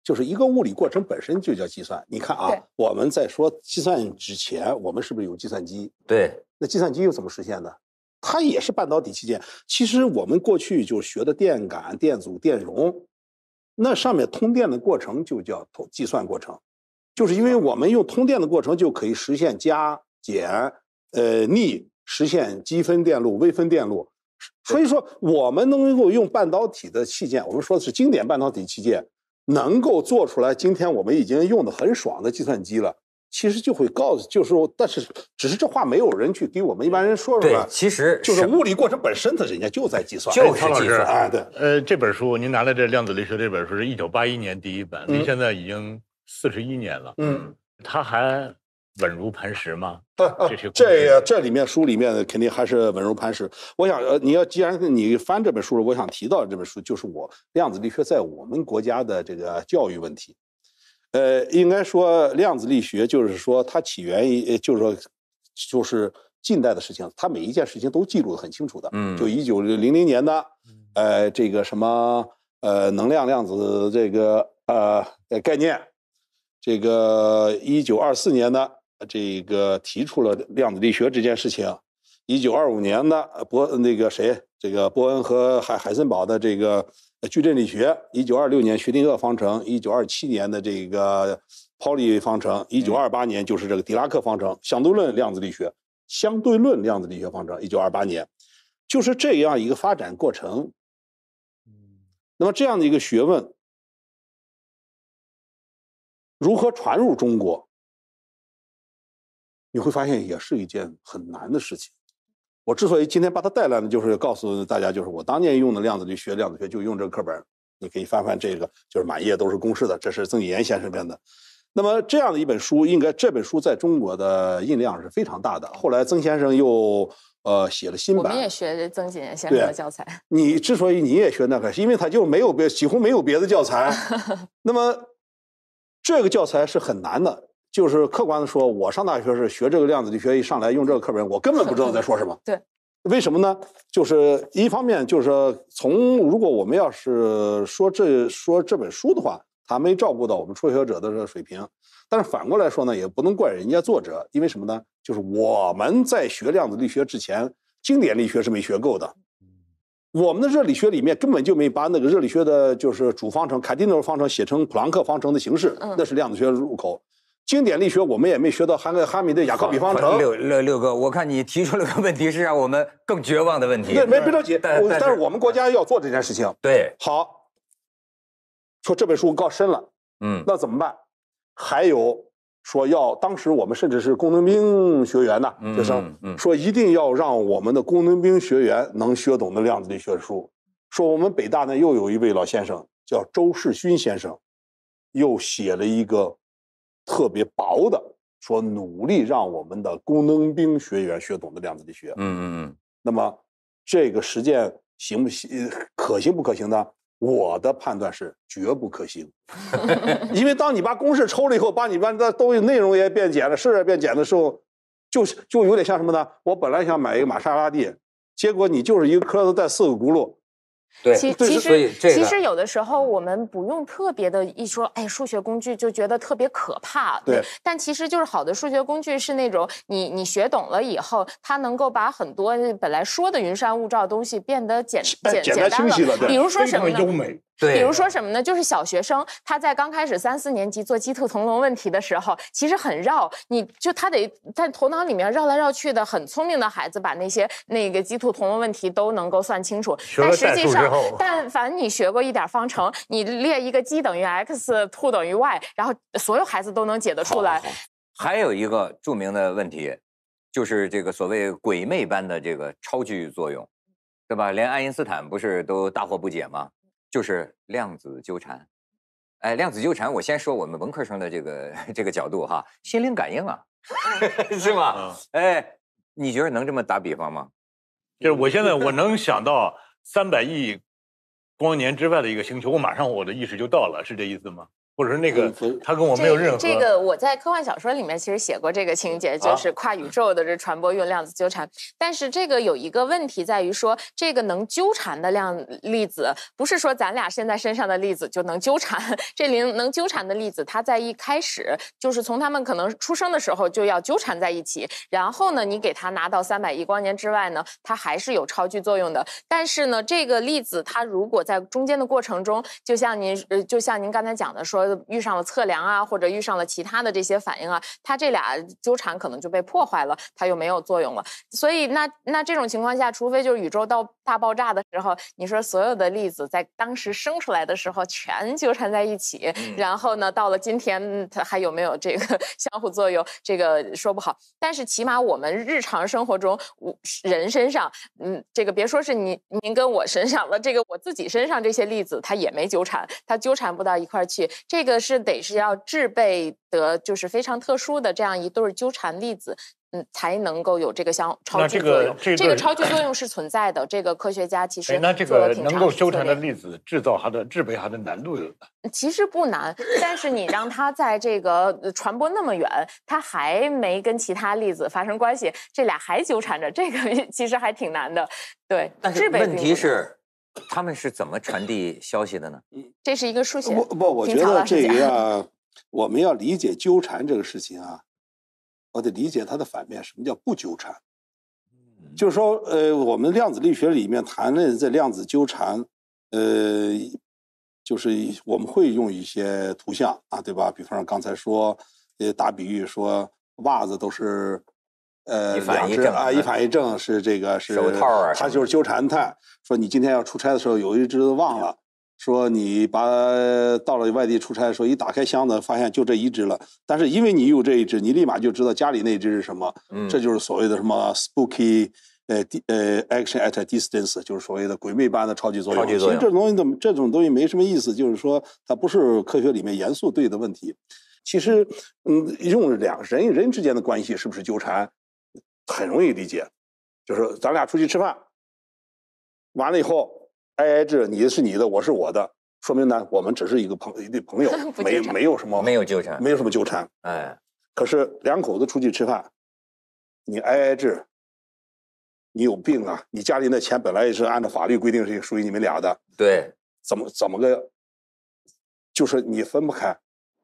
就是一个物理过程本身就叫计算。你看啊，我们在说计算之前，我们是不是有计算机？对。那计算机又怎么实现的？它也是半导体器件。其实我们过去就学的电感、电阻、电容。那上面通电的过程就叫计算过程，就是因为我们用通电的过程就可以实现加减呃逆，实现积分电路、微分电路。所以说我们能够用半导体的器件，我们说的是经典半导体器件，能够做出来今天我们已经用的很爽的计算机了，其实就会告诉，就是说，但是只是这话没有人去给我们一般人说出来。对，其实就是物理过程本身，它人家就在计算，就是计算。哎，对。呃，这本书您拿来这《量子力学》这本书是一九八一年第一本，您、嗯、现在已经四十一年了。嗯，它还稳如磐石吗？啊啊、这些这这里面书里面肯定还是稳如磐石。我想，呃，你要既然你翻这本书了，我想提到这本书就是我《量子力学》在我们国家的这个教育问题。呃，应该说量子力学就是说它起源于，就是说就是近代的事情，它每一件事情都记录得很清楚的。嗯，就一九零零年的，呃，这个什么呃能量量子这个呃概念，这个一九二四年的这个提出了量子力学这件事情，一九二五年的伯那个谁这个伯恩和海海森堡的这个。矩阵力学，一九二六年薛定谔方程，一九二七年的这个泡利方程，一九二八年就是这个狄拉克方程，相对论量子力学，相对论量子力学方程，一九二八年，就是这样一个发展过程。那么这样的一个学问，如何传入中国，你会发现也是一件很难的事情。我之所以今天把它带来呢，就是告诉大家，就是我当年用的量子力学，量子学就用这个课本，你可以翻翻这个，就是满页都是公式的，这是曾纪言先生编的。那么这样的一本书，应该这本书在中国的印量是非常大的。后来曾先生又呃写了新版，我们也学曾纪言先生的教材。你之所以你也学那个，是因为他就没有别几乎没有别的教材。那么这个教材是很难的。就是客观的说，我上大学是学这个量子力学，一上来用这个课本，我根本不知道在说什么。对，为什么呢？就是一方面就是从如果我们要是说这说这本书的话，它没照顾到我们初学者的水平。但是反过来说呢，也不能怪人家作者，因为什么呢？就是我们在学量子力学之前，经典力学是没学够的。我们的热力学里面根本就没把那个热力学的就是主方程凯迪诺方程写成普朗克方程的形式，嗯、那是量子学的入口。经典力学我们也没学到哈哈米的雅科比方程。六六六哥，我看你提出了个问题，是让我们更绝望的问题。对，没别着急，但但是我们国家要做这件事情。对，好，说这本书高深了，嗯，那怎么办？还有说要当时我们甚至是工农兵学员呢学生，说一定要让我们的工农兵学员能学懂的量子力学书。说我们北大呢又有一位老先生叫周世勋先生，又写了一个。特别薄的说，努力让我们的工农兵学员学懂的量子力学。嗯嗯嗯。那么这个实践行不行？可行不可行呢？我的判断是绝不可行，因为当你把公式抽了以后，把你把的东西内容也变简了，事也变简的时候，就就有点像什么呢？我本来想买一个玛莎拉蒂，结果你就是一个壳子带四个轱辘。对，其其实其实有的时候我们不用特别的一说，哎，数学工具就觉得特别可怕。对，但其实就是好的数学工具是那种你你学懂了以后，它能够把很多本来说的云山雾罩的东西变得简简简单了。比如说什么呢？对，比如说什么呢？就是小学生他在刚开始三四年级做鸡兔同笼问题的时候，其实很绕，你就他得在头脑里面绕来绕去的。很聪明的孩子把那些那个鸡兔同笼问题都能够算清楚，但实际上，但凡你学过一点方程，你列一个鸡等于 x， 兔等于 y， 然后所有孩子都能解得出来。还有一个著名的问题，就是这个所谓鬼魅般的这个超距作用，对吧？连爱因斯坦不是都大惑不解吗？就是量子纠缠。哎，量子纠缠，我先说我们文科生的这个这个角度哈，心灵感应啊，是吗？哎，你觉得能这么打比方吗？就是我现在我能想到三百亿光年之外的一个星球，我马上我的意识就到了，是这意思吗？或者是那个，他跟我没有任何。这个我在科幻小说里面其实写过这个情节，就是跨宇宙的这传播用量子纠缠。但是这个有一个问题在于说，这个能纠缠的量粒子，不是说咱俩现在身上的粒子就能纠缠。这里能纠缠的粒子，它在一开始就是从他们可能出生的时候就要纠缠在一起。然后呢，你给它拿到三百亿光年之外呢，它还是有超距作用的。但是呢，这个粒子它如果在中间的过程中，就像您呃，就像您刚才讲的说。遇上了测量啊，或者遇上了其他的这些反应啊，它这俩纠缠可能就被破坏了，它又没有作用了。所以那那这种情况下，除非就是宇宙到大爆炸的时候，你说所有的粒子在当时生出来的时候全纠缠在一起，嗯、然后呢，到了今天它还有没有这个相互作用，这个说不好。但是起码我们日常生活中，人身上，嗯，这个别说是您您跟我身上了，这个我自己身上这些粒子它也没纠缠，它纠缠不到一块去。这这个是得是要制备的，就是非常特殊的这样一对纠缠粒子，嗯，才能够有这个相超距作用。这个、这个超距作用是存在的，这个科学家其实那这个能够纠缠的粒子制造它的制备它的难度其实不难，但是你让它在这个传播那么远，它还没跟其他粒子发生关系，这俩还纠缠着，这个其实还挺难的。对，但是问题是。他们是怎么传递消息的呢？这是一个数学。不不，我觉得这个呀，我们要理解纠缠这个事情啊，我得理解它的反面，什么叫不纠缠？就是说，呃，我们量子力学里面谈论这量子纠缠，呃，就是我们会用一些图像啊，对吧？比方说刚才说，呃，打比喻说袜子都是。呃，一反一正啊，一反一正是这个是手套啊，它就是纠缠它。说你今天要出差的时候，有一只忘了，说你把到了外地出差的时候，一打开箱子，发现就这一只了。但是因为你有这一只，你立马就知道家里那只是什么。嗯，这就是所谓的什么 spooky 呃呃 action at a distance， 就是所谓的鬼魅般的超级作用。超级作用。其实这东西的这种东西没什么意思，就是说它不是科学里面严肃对的问题。其实，嗯，用两人与人之间的关系是不是纠缠？很容易理解，就是咱俩出去吃饭，完了以后挨挨制，你是你的，我是我的，说明呢，我们只是一个朋一对朋友，没没有什么没有纠缠，没有什么纠缠。哎，可是两口子出去吃饭，你挨挨制，你有病啊！你家里那钱本来也是按照法律规定是属于你们俩的，对，怎么怎么个，就是你分不开。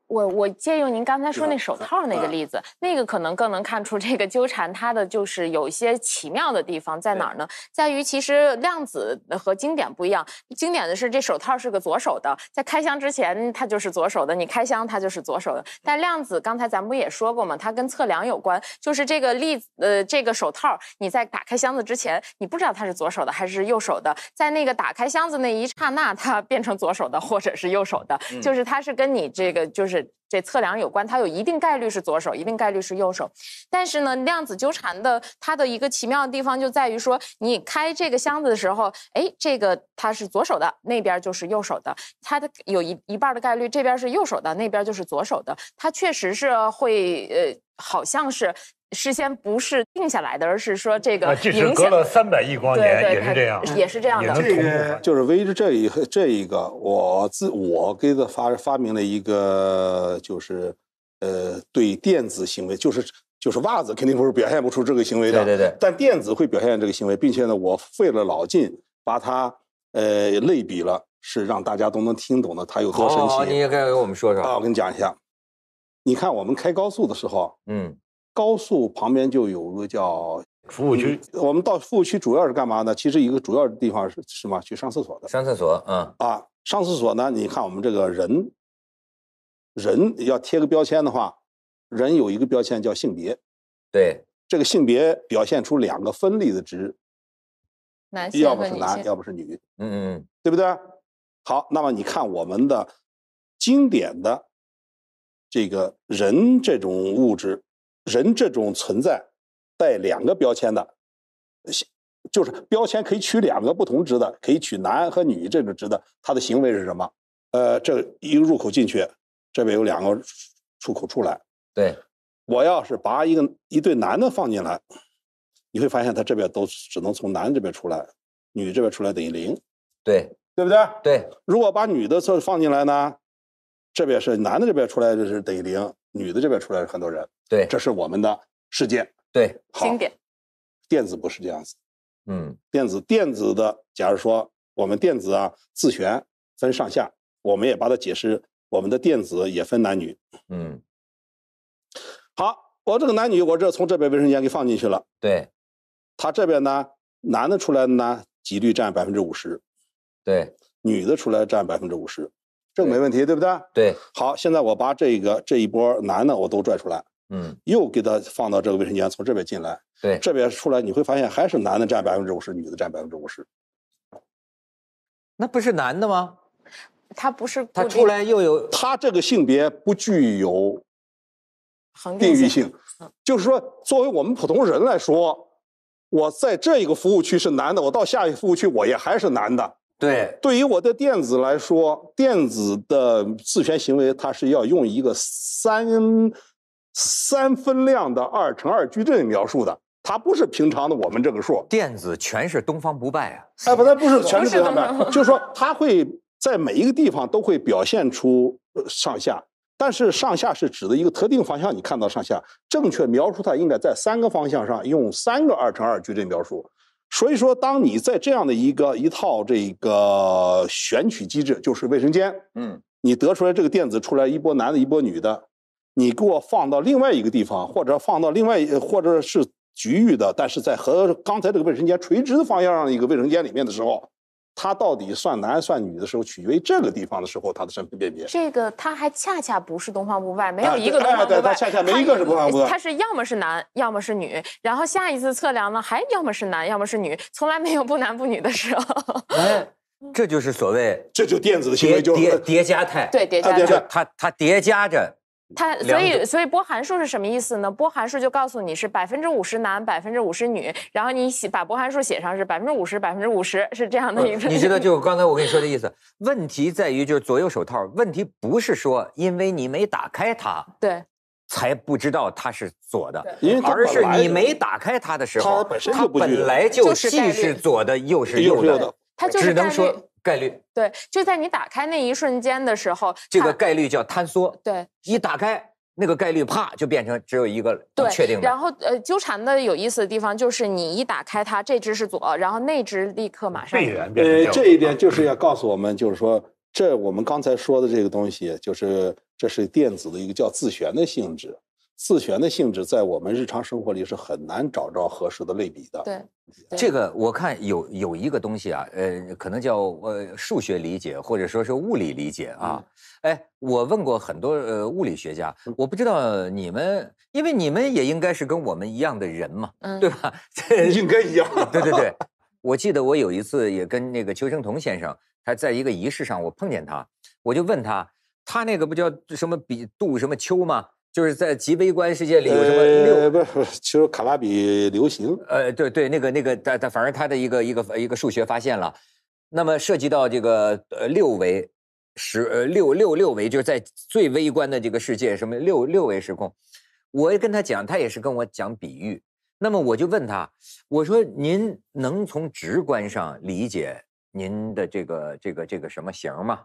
我我借用您刚才说那手套那个例子，那个可能更能看出这个纠缠它的就是有一些奇妙的地方在哪儿呢？在于其实量子和经典不一样，经典的是这手套是个左手的，在开箱之前它就是左手的，你开箱它就是左手的。但量子刚才咱们不也说过吗？它跟测量有关，就是这个粒呃这个手套，你在打开箱子之前，你不知道它是左手的还是右手的，在那个打开箱子那一刹那，它变成左手的或者是右手的，就是它是跟你这个就是。这测量有关，它有一定概率是左手，一定概率是右手。但是呢，量子纠缠的它的一个奇妙的地方就在于说，你开这个箱子的时候，哎，这个它是左手的，那边就是右手的，它的有一一半的概率，这边是右手的，那边就是左手的。它确实是会，呃，好像是。事先不是定下来的，而是说这个影响。即使隔了三百亿光年，对对也是这样，也是这样的。这个就是围着这一这一个，我自我给它发发明了一个，就是呃，对电子行为，就是就是袜子肯定不是表现不出这个行为的，对对对。但电子会表现这个行为，并且呢，我费了老劲把它呃类比了，是让大家都能听懂的，它有多神奇。好，好，你也该给我们说说。啊，我跟你讲一下，你看我们开高速的时候，嗯。高速旁边就有个叫服务区、嗯，我们到服务区主要是干嘛呢？其实一个主要的地方是什么？去上厕所的。上厕所，嗯啊，上厕所呢，你看我们这个人，人要贴个标签的话，人有一个标签叫性别，对，这个性别表现出两个分立的值，男性和女性，要不是男，要不是女，嗯嗯，对不对？好，那么你看我们的经典的这个人这种物质，人这种存在带两个标签的，就是标签可以取两个不同值的，可以取男和女这个值的，它的行为是什么？呃，这一个入口进去，这边有两个出口出来。对，我要是把一个一对男的放进来，你会发现他这边都只能从男这边出来，女这边出来等于零。对，对不对？对。如果把女的放进来呢，这边是男的这边出来就是等于零，女的这边出来是很多人。对，这是我们的世界。对，经典。电子不是这样子。嗯，电子电子的，假如说我们电子啊自旋分上下，我们也把它解释，我们的电子也分男女。嗯，好，我这个男女，我这从这边卫生间给放进去了。对，他这边呢，男的出来的呢，几率占百分之五十，对，女的出来占百分之五十，这个没问题，对不对？对。好，现在我把这个这一波男的我都拽出来。嗯，又给他放到这个卫生间，从这边进来，对，这边出来，你会发现还是男的占百分之五十，女的占百分之五十。那不是男的吗？他不是，他出来又有，他这个性别不具有定义性，就是说，作为我们普通人来说，我在这一个服务区是男的，我到下一个服务区我也还是男的。对，对于我的电子来说，电子的自旋行为，它是要用一个三。三分量的二乘二矩阵描述的，它不是平常的我们这个数。电子全是东方不败啊！哎，不，它不是全是东方不败，就是说它会在每一个地方都会表现出上下，但是上下是指的一个特定方向，你看到上下，正确描述它应该在三个方向上用三个二乘二矩阵描述。所以说，当你在这样的一个一套这个选取机制，就是卫生间，嗯，你得出来这个电子出来一波男的，一波女的。你给我放到另外一个地方，或者放到另外，或者是局域的，但是在和刚才这个卫生间垂直的方向上的一个卫生间里面的时候，它到底算男算女的时候，取决于这个地方的时候，它的身份辨别。这个它还恰恰不是东方不败，没有一个东方不败，哎、对，它恰恰没一个是东方不败，它是要么是男，要么是女，然后下一次测量呢，还要么是男，要么是女，从来没有不男不女的时候。哎，这就是所谓，这就电子的行为就是叠叠加态，对，叠加态，啊、它它叠加着。它所以所以波函数是什么意思呢？波函数就告诉你是百分之五十男，百分之五十女，然后你写把波函数写上是百分之五十，百分之五十是这样的一个。嗯、你知道，就刚才我跟你说的意思。问题在于就是左右手套，问题不是说因为你没打开它，对，才不知道它是左的，而是你没打开它的时候，它本来就既是左的又是右的，它就是概率，只能说概率。对，就在你打开那一瞬间的时候，这个概率叫坍缩。对，一打开那个概率啪就变成只有一个确定的。对，然后呃，纠缠的有意思的地方就是你一打开它，这只是左，然后那只立刻马上。必然变成右。呃，这一点就是要告诉我们，就是说，这我们刚才说的这个东西，就是这是电子的一个叫自旋的性质。自旋的性质在我们日常生活里是很难找着合适的类比的。对，对这个我看有有一个东西啊，呃，可能叫呃数学理解或者说是物理理解啊。嗯、哎，我问过很多呃物理学家，我不知道你们，因为你们也应该是跟我们一样的人嘛，嗯、对吧？应该一样。对对对，我记得我有一次也跟那个邱生同先生，他在一个仪式上我碰见他，我就问他，他那个不叫什么比度什么丘吗？就是在极微观世界里有什么六、呃？不是，不是，其实卡拉比流行。呃，对对，那个那个，他他反正他的一个一个一个数学发现了。那么涉及到这个呃六维时呃六六六维，就是在最微观的这个世界，什么六六维时空。我跟他讲，他也是跟我讲比喻。那么我就问他，我说您能从直观上理解您的这个这个这个什么形吗？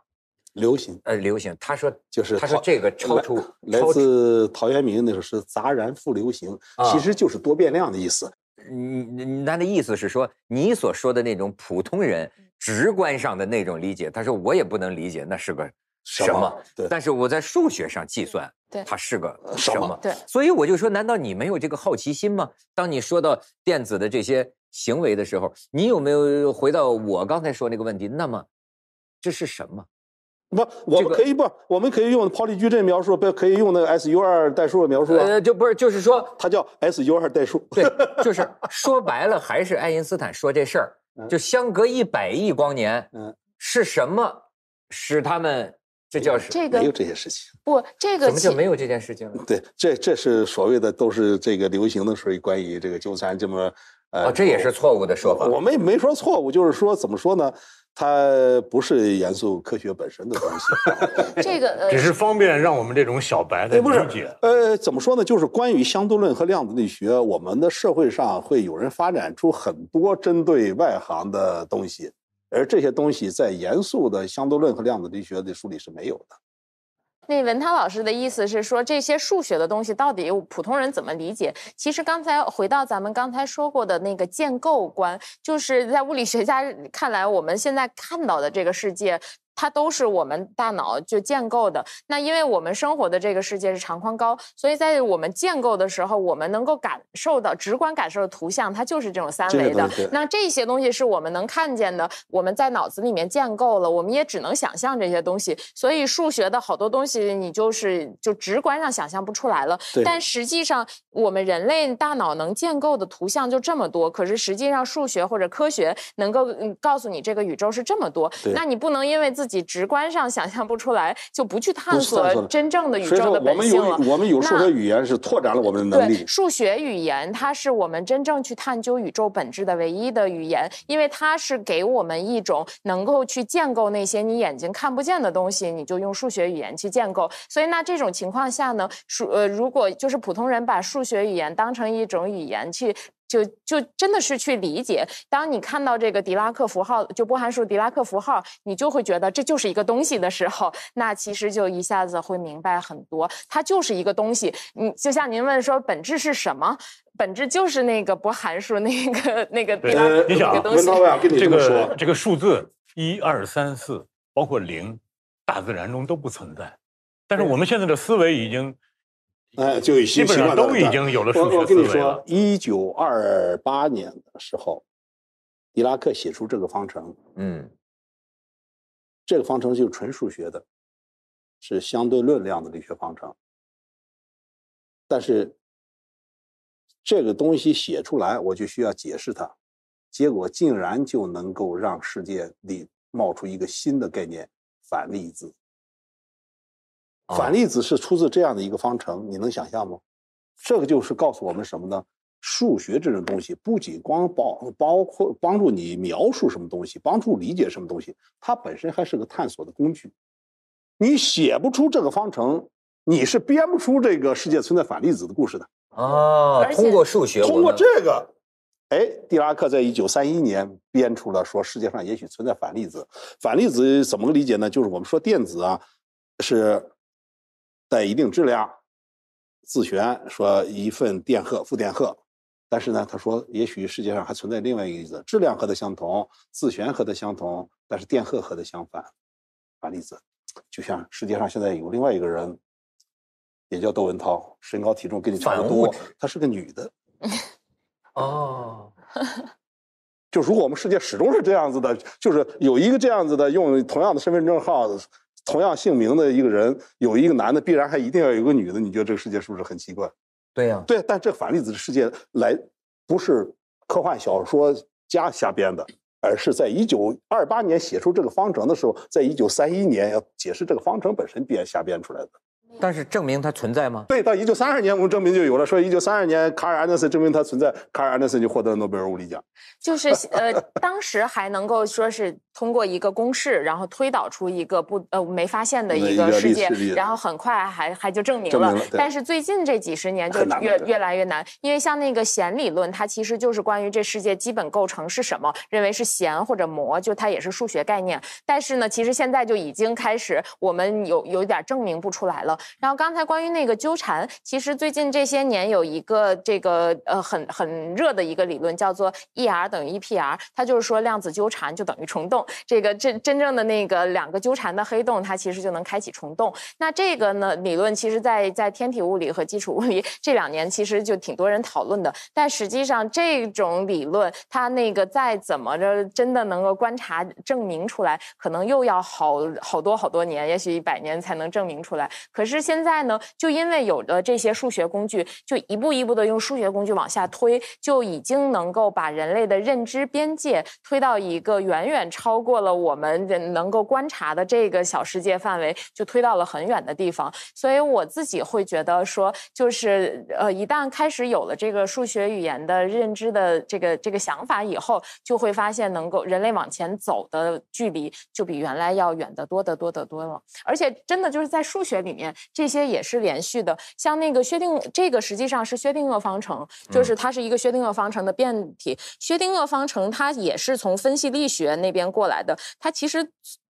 流行，呃，流行。他说就是，他说这个超出来自陶渊明那首诗"杂然赋流行"，其实就是多变量的意思。嗯，他的意思是说，你所说的那种普通人直观上的那种理解，他说我也不能理解那是个什么，但是我在数学上计算，对，它是个什么？对，所以我就说，难道你没有这个好奇心吗？当你说到电子的这些行为的时候，你有没有回到我刚才说那个问题？那么。这是什么？不，我们可以不，我们可以用泡利矩阵描述，不可以用那个 S U 二 代数的描述啊。呃，就不是，就是说它叫 S U 二 代数。对，就是说白了，还是爱因斯坦说这事儿，就相隔一百亿光年，嗯，是什么使他们？这叫什么？这个没有这些事情。不，这个怎么就没有这件事情了？对，这这是所谓的都是这个流行的时候关于这个纠缠这么呃、哦，这也是错误的说法。我们没说错误，就是说怎么说呢？ 它不是严肃科学本身的东西，这个、呃、只是方便让我们这种小白的理解。呃，怎么说呢？就是关于相对论和量子力学，我们的社会上会有人发展出很多针对外行的东西，而这些东西在严肃的相对论和量子力学的书里是没有的。那文涛老师的意思是说，这些数学的东西到底普通人怎么理解？其实刚才回到咱们刚才说过的那个建构观，就是在物理学家看来，我们现在看到的这个世界，它都是我们大脑就建构的。那因为我们生活的这个世界是长宽高，所以在我们建构的时候，我们能够感受到、直观感受的图像，它就是这种三维的。那这些东西是我们能看见的，我们在脑子里面建构了，我们也只能想象这些东西。所以数学的好多东西，你就是就直观上想象不出来了。但实际上，我们人类大脑能建构的图像就这么多，可是实际上数学或者科学能够告诉你这个宇宙是这么多。那你不能因为自己自己直观上想象不出来，就不去探索真正的宇宙的本性了。我们有数学语言是拓展了我们的能力。对，数学语言它是我们真正去探究宇宙本质的唯一的语言，因为它是给我们一种能够去建构那些你眼睛看不见的东西，你就用数学语言去建构。所以那这种情况下呢，数呃如果就是普通人把数学语言当成一种语言去。 就就真的是去理解，当你看到这个狄拉克符号，就波函数狄拉克符号，你就会觉得这就是一个东西的时候，那其实就一下子会明白很多，它就是一个东西。你就像您问说本质是什么，本质就是那个波函数那个那个狄拉克那个东西。文涛，我想跟你这么说，这个这个数字一二三四，包括零，大自然中都不存在，但是我们现在的思维已经。 哎，就已经基本上都已经有了数学思维了。我跟你说，一九二八年的时候，狄拉克写出这个方程。嗯，这个方程就是纯数学的，是相对论量子力学方程。但是这个东西写出来，我就需要解释它，结果竟然就能够让世界里冒出一个新的概念——反粒子。 反粒子是出自这样的一个方程，你能想象吗？这个就是告诉我们什么呢？数学这种东西不仅光包包括帮助你描述什么东西，帮助理解什么东西，它本身还是个探索的工具。你写不出这个方程，你是编不出这个世界存在反粒子的故事的。哦，通过数学，通过这个，哎，狄拉克在一九三一年编出了说世界上也许存在反粒子。反粒子怎么理解呢？就是我们说电子啊，是。 在一定质量，自旋说一份电荷、负电荷，但是呢，他说也许世界上还存在另外一个粒子，质量和它相同，自旋和它相同，但是电荷和它相反，反粒子。就像世界上现在有另外一个人，也叫窦文涛，身高体重跟你差不多，她是个女的。哦，就如果我们世界始终是这样子的，就是有一个这样子的，用同样的身份证号。 同样姓名的一个人，有一个男的，必然还一定要有个女的，你觉得这个世界是不是很奇怪？对呀、啊，对，但这反粒子的世界来不是科幻小说家瞎编的，而是在一九二八年写出这个方程的时候，在一九三一年要解释这个方程本身编瞎编出来的。但是证明它存在吗？对，到一九三二年我们证明就有了，说一九三二年卡尔安德森证明它存在，卡尔安德森就获得了诺贝尔物理奖。就是呃，当时还能够说是。 通过一个公式，然后推导出一个不呃没发现的一个世界，然后很快还还就证明了。但是最近这几十年就越越来越难，因为像那个弦理论，它其实就是关于这世界基本构成是什么，认为是弦或者模，就它也是数学概念。但是呢，其实现在就已经开始我们有有点证明不出来了。然后刚才关于那个纠缠，其实最近这些年有一个这个呃很很热的一个理论叫做 E R 等于 E P R， 它就是说量子纠缠就等于虫洞，这个真真正的那个两个纠缠的黑洞，它其实就能开启虫洞。那这个呢理论其实在在天体物理和基础物理这两年其实就挺多人讨论的，但实际上这种理论它那个再怎么着真的能够观察证明出来，可能又要好好多好多年，也许一百年才能证明出来。可是现在呢，就因为有了这些数学工具，就一步一步的用数学工具往下推，就已经能够把人类的认知边界推到一个远远超过了我们人能够观察的这个小世界范围，就推到了很远的地方。所以我自己会觉得说，就是呃，一旦开始有了这个数学语言的认知的这个这个想法以后，就会发现能够人类往前走的距离就比原来要远得多得多得多了。而且真的就是在数学里面，这些也是连续的。像那个薛定谔，这个实际上是薛定谔方程，就是它是一个薛定谔方程的变体。嗯、薛定谔方程它也是从分析力学那边过来的，它其实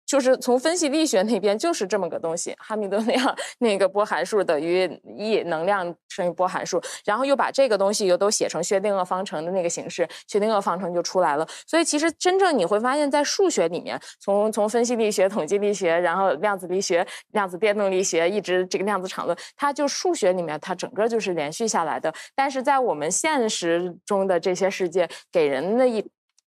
就是从分析力学那边就是这么个东西，哈密顿量那个波函数等于 E 能量乘以波函数，然后又把这个东西又都写成薛定谔方程的那个形式，薛定谔方程就出来了。所以其实真正你会发现在数学里面，从从分析力学、统计力学，然后量子力学、量子电动力学，一直这个量子场论，它就数学里面它整个就是连续下来的。但是在我们现实中的这些世界，给人的一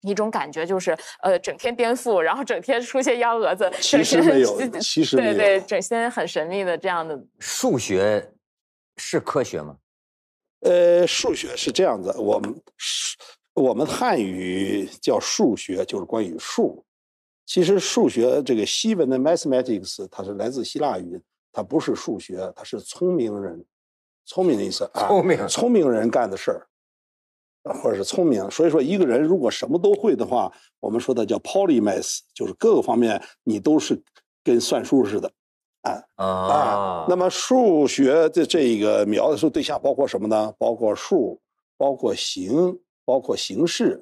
一种感觉就是，呃，整天颠覆，然后整天出些幺蛾子，其实没有，其实没有，对对，整天很神秘的这样的。数学是科学吗？呃，数学是这样子，我们我们汉语叫数学，就是关于数。其实数学这个西文的 mathematics， 它是来自希腊语，它不是数学，它是聪明人，聪明的意思啊，聪明聪明人干的事儿。或者是聪明，所以说一个人如果什么都会的话，我们说的叫 polymath， 就是各个方面你都是跟算术似的，啊啊。那么数学的这个描述对象包括什么呢？包括数，包括形，包括形式，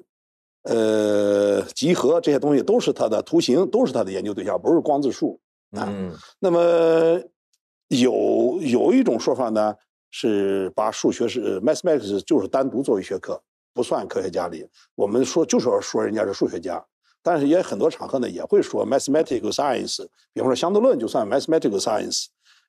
呃，集合这些东西都是它的图形，都是它的研究对象，不是光自数啊。嗯、那么有有一种说法呢，是把数学是 mathematics 就是单独作为学科。不算科学家里，我们说就是要说人家是数学家，但是也很多场合呢也会说 mathematical science， 比方说相对论就算 mathematical science，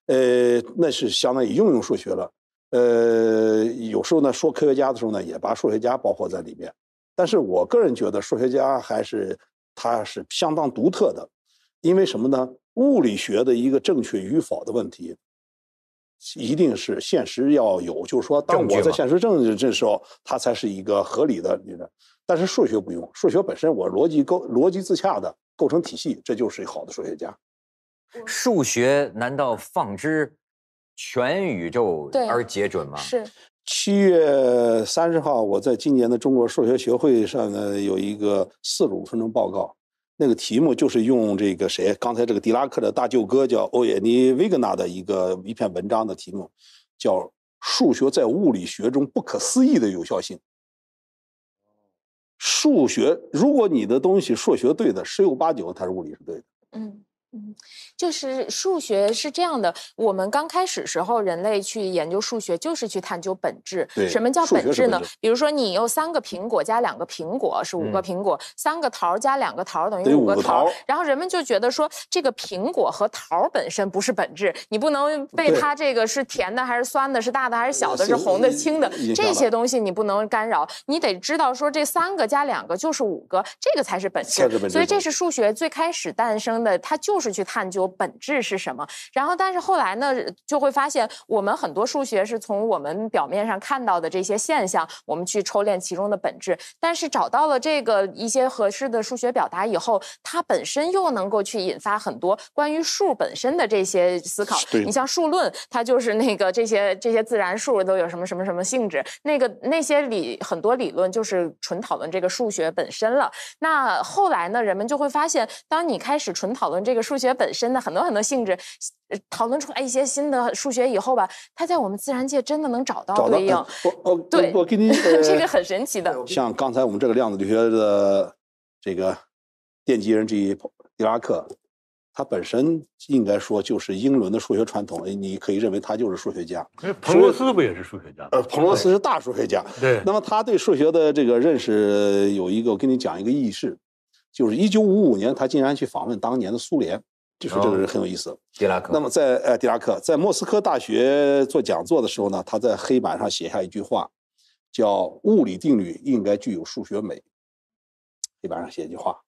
呃，那是相当于应用数学了。呃，有时候呢说科学家的时候呢，也把数学家包括在里面。但是我个人觉得数学家还是它是相当独特的，因为什么呢？物理学的一个正确与否的问题，一定是现实要有，就是说当我在现实证这时候它才是一个合理的。但是数学不用，数学本身我逻辑构逻辑自洽的构成体系，这就是好的数学家。数学难道放之全宇宙而皆准吗？是。七月三十号我在今年的中国数学学会上呢有一个四十五分钟报告，那个题目就是用这个谁刚才这个狄拉克的大舅哥叫欧也尼维格纳的一个一篇文章的题目，叫数学在物理学中不可思议的有效性。数学如果你的东西数学对的，十有八九它是物理是对的。嗯嗯，就是数学是这样的，我们刚开始时候人类去研究数学就是去探究本质。什么叫本质呢？质比如说你有三个苹果加两个苹果是五个苹果、嗯、三个桃加两个桃等于五个 桃, 五个桃，然后人们就觉得说这个苹果和桃本身不是本质，你不能被它这个是甜的还是酸的，是大的还是小的，是红的青的，这些东西你不能干扰，你得知道说这三个加两个就是五个，这个才是本质。所以这是数学最开始诞生的，它就是去探究本质是什么。然后但是后来呢就会发现我们很多数学是从我们表面上看到的这些现象我们去抽炼其中的本质，但是找到了这个一些合适的数学表达以后，它本身又能够去引发很多关于数本身的这些思考。你像数论，它就是那个这些这些自然数都有什么什么什么性质，那个那些理很多理论就是纯讨论这个数学本身了。那后来呢人们就会发现，当你开始纯讨论这个数学本身的很多很多性质，讨论出来一些新的数学以后吧，它在我们自然界真的能找到对应。呃、对，我给你、呃、这个很神奇的。像刚才我们这个量子力学的这个奠基人之一狄拉克，他本身应该说就是英伦的数学传统，你可以认为他就是数学家。彭罗斯不也是数学家？呃，彭罗斯是大数学家。对。那么他对数学的这个认识有一个，我跟你讲一个轶事，就是一九五五年，他竟然去访问当年的苏联，就是这个人很有意思。狄拉克。那么在呃狄拉克在莫斯科大学做讲座的时候呢，他在黑板上写下一句话，叫“物理定律应该具有数学美”。黑板上写一句话。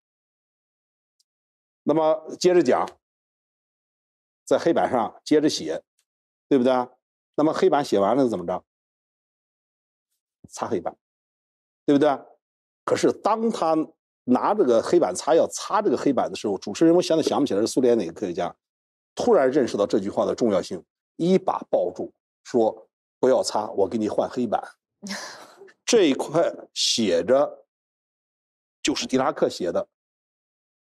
那么接着讲，在黑板上接着写，对不对？那么黑板写完了怎么着？擦黑板，对不对？可是当他拿这个黑板擦要擦这个黑板的时候，主持人我现在想不起来是苏联哪个科学家，突然认识到这句话的重要性，一把抱住，说不要擦，我给你换黑板。这一块写着，就是狄拉克写的。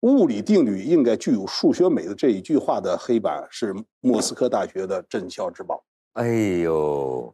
物理定律应该具有数学美的这一句话的黑板是莫斯科大学的镇校之宝。哎呦，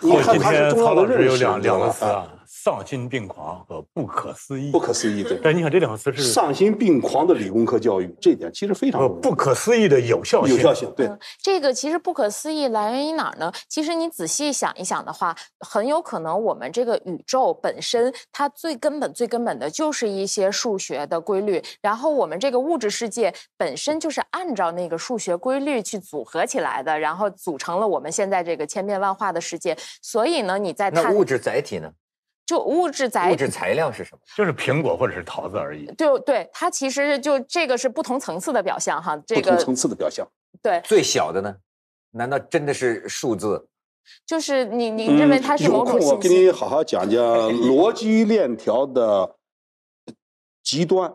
你看他是重要的认识。有两两个词啊，丧心病狂和不可思议。不可思议，对。但你想这两个词是丧心病狂的理工科教育，这一点其实非常重要。不可思议的有效性，有效性，对、嗯。这个其实不可思议来源于哪儿呢？其实你仔细想一想的话，很有可能我们这个宇宙本身它最根本、最根本的就是一些数学的规律，然后我们这个物质世界本身就是按照那个数学规律去组合起来的，然后组成了我们现在这个千变万化的世界。所以呢，你在那物质载体呢？就物质材物质材料是什么？就是苹果或者是桃子而已。对对，它其实就这个是不同层次的表象哈。这个不同层次的表象。对。最小的呢？难道真的是数字？就是你你认为它是某种信息？嗯、有空我给你好好讲讲逻辑链条的极端。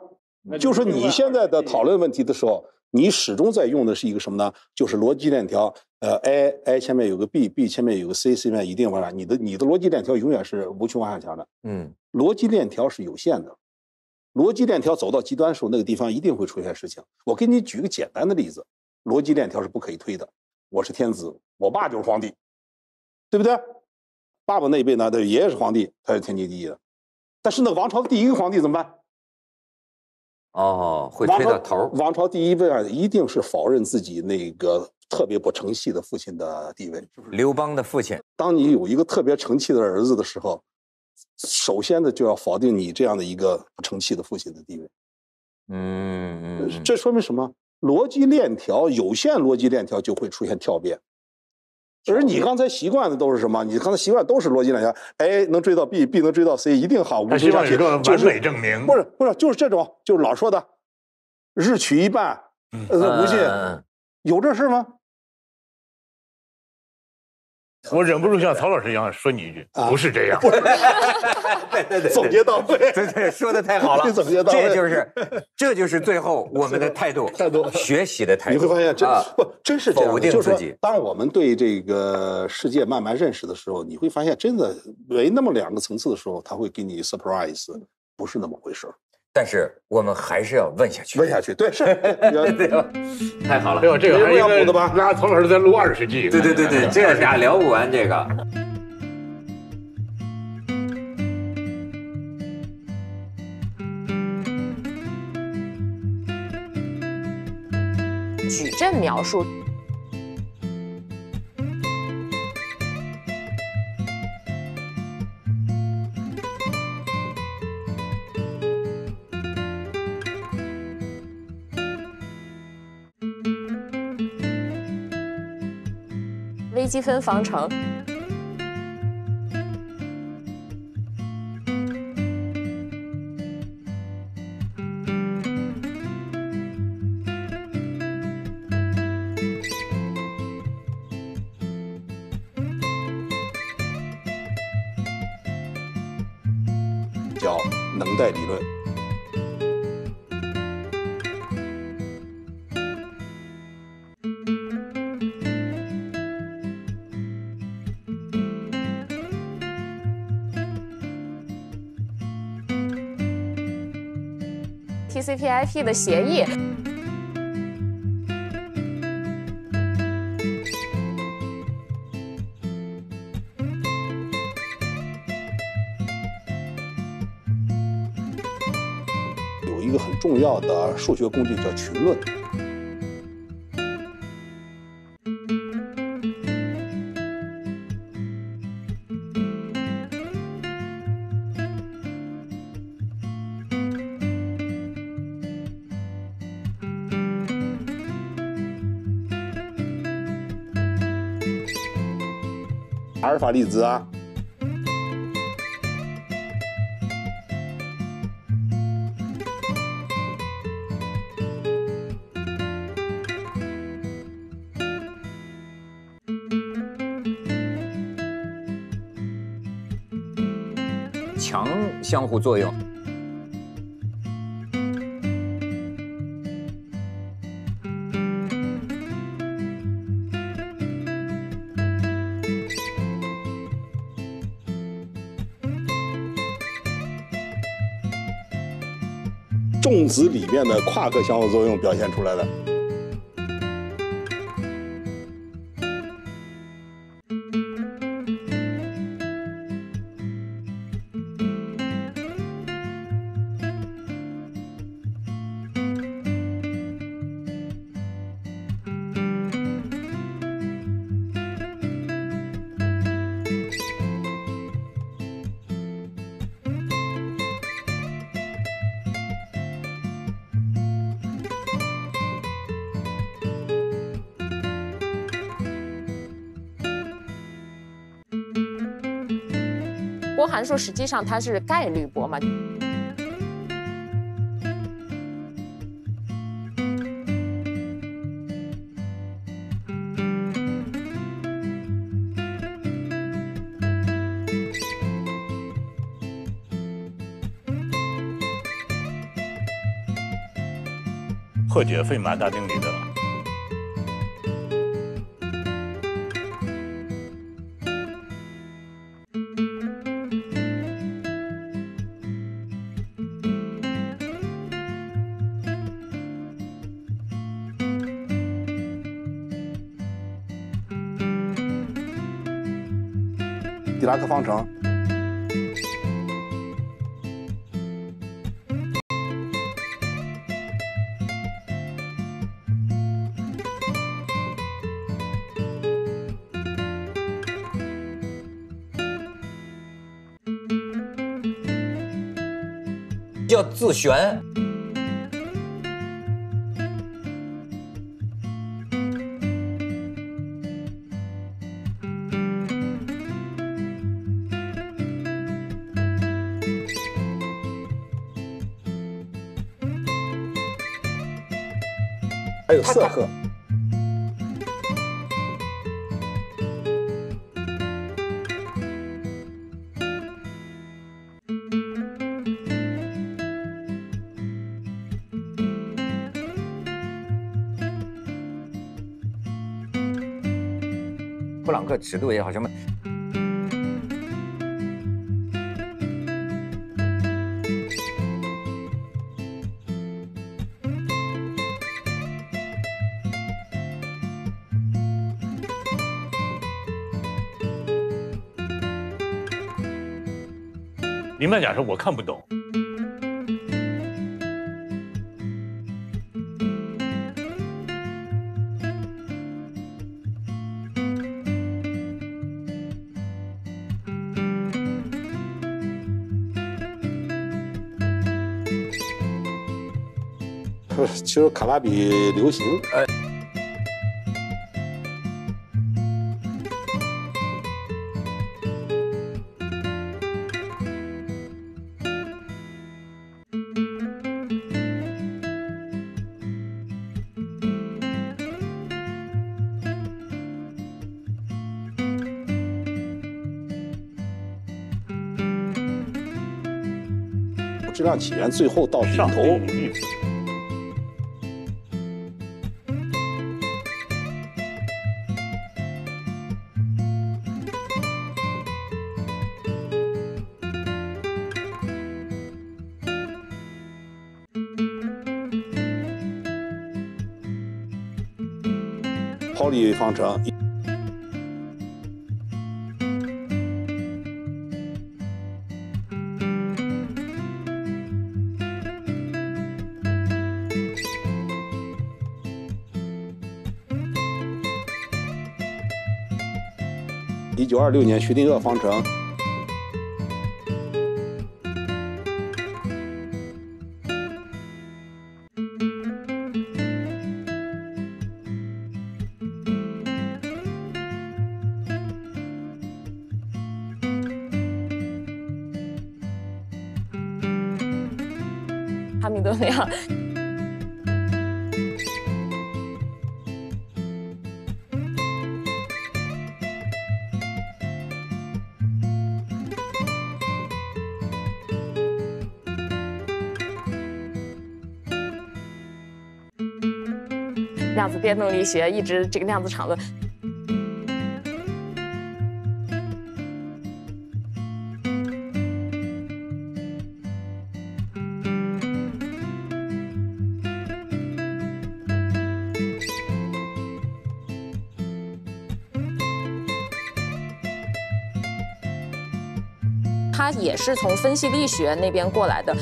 就是你现在的讨论问题的时候，你始终在用的是一个什么呢？就是逻辑链条。呃 ，i i 前面有个 b，b 前面有个 c，c 面一定往上。你的你的逻辑链条永远是无穷往下强的。嗯，逻辑链条是有限的，逻辑链条走到极端的时候，那个地方一定会出现事情。我给你举个简单的例子，逻辑链条是不可以推的。我是天子，我爸就是皇帝，对不对？爸爸那一辈呢，爷爷是皇帝，他是天经地义的。但是那王朝的第一个皇帝怎么办？哦，会推到头。王朝, 王朝第一位一定是否认自己那个特别不成器的父亲的地位，刘邦的父亲。当你有一个特别成器的儿子的时候，首先的就要否定你这样的一个不成器的父亲的地位。嗯，嗯，这说明什么？逻辑链条，有限逻辑链条就会出现跳变。而你刚才习惯的都是什么？你刚才习惯都是逻辑链条，哎，能追到 b，b 能追到 c， 一定好。无穷下去，就是完美证明。不是不是，就是这种，就是老说的日取一半，呃，无尽，有这事吗？我忍不住像曹老师一样说你一句，啊、不是这样。对对对，总结到位，对对，说的太好了。总结到位，这就是，这就是最后我们的态度，态度，学习的态度。你会发现，真、啊、不真是这样。否定自己。就是当我们对这个世界慢慢认识的时候，你会发现，真的没那么两个层次的时候，他会给你 surprise， 不是那么回事。但是我们还是要问下去，问下去，对，是，对，太好了，哎呦，这个还要补的吧？那曹老师在录二十集，对对对对，这俩聊不完这个。矩阵描述。微积分方程，叫能代理论。T C P I P 的协议，有一个很重要的数学工具叫群论。阿尔法粒子啊。强相互作用。 重子里面的夸克相互作用表现出来了。波函数实际上它是概率波嘛，破解费马大定理的。 狄拉克方程，叫自旋。 还有色赫，普朗克尺度也好什么。 林曼讲说我看不懂，不是，其实卡拉比流行。哎 质量起源最后到顶头，泡利方程。 一九二六年，薛定谔方程。哈密多美啊。量子电动力学一直这个量子场论。 它也是从分析力学那边过来的。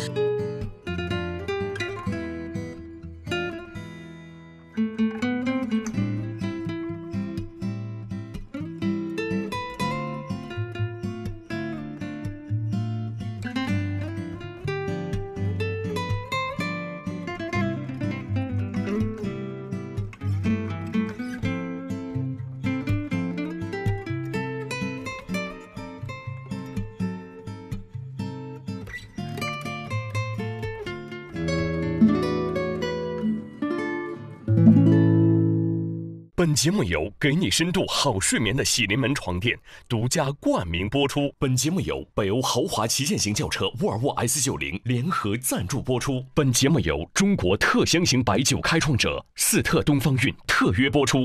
本节目由给你深度好睡眠的喜临门床垫独家冠名播出。本节目由北欧豪华旗舰型轿车沃尔沃 S 九十联合赞助播出。本节目由中国特香型白酒开创者四特东方韵特约播出。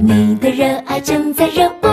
你的热爱正在热播。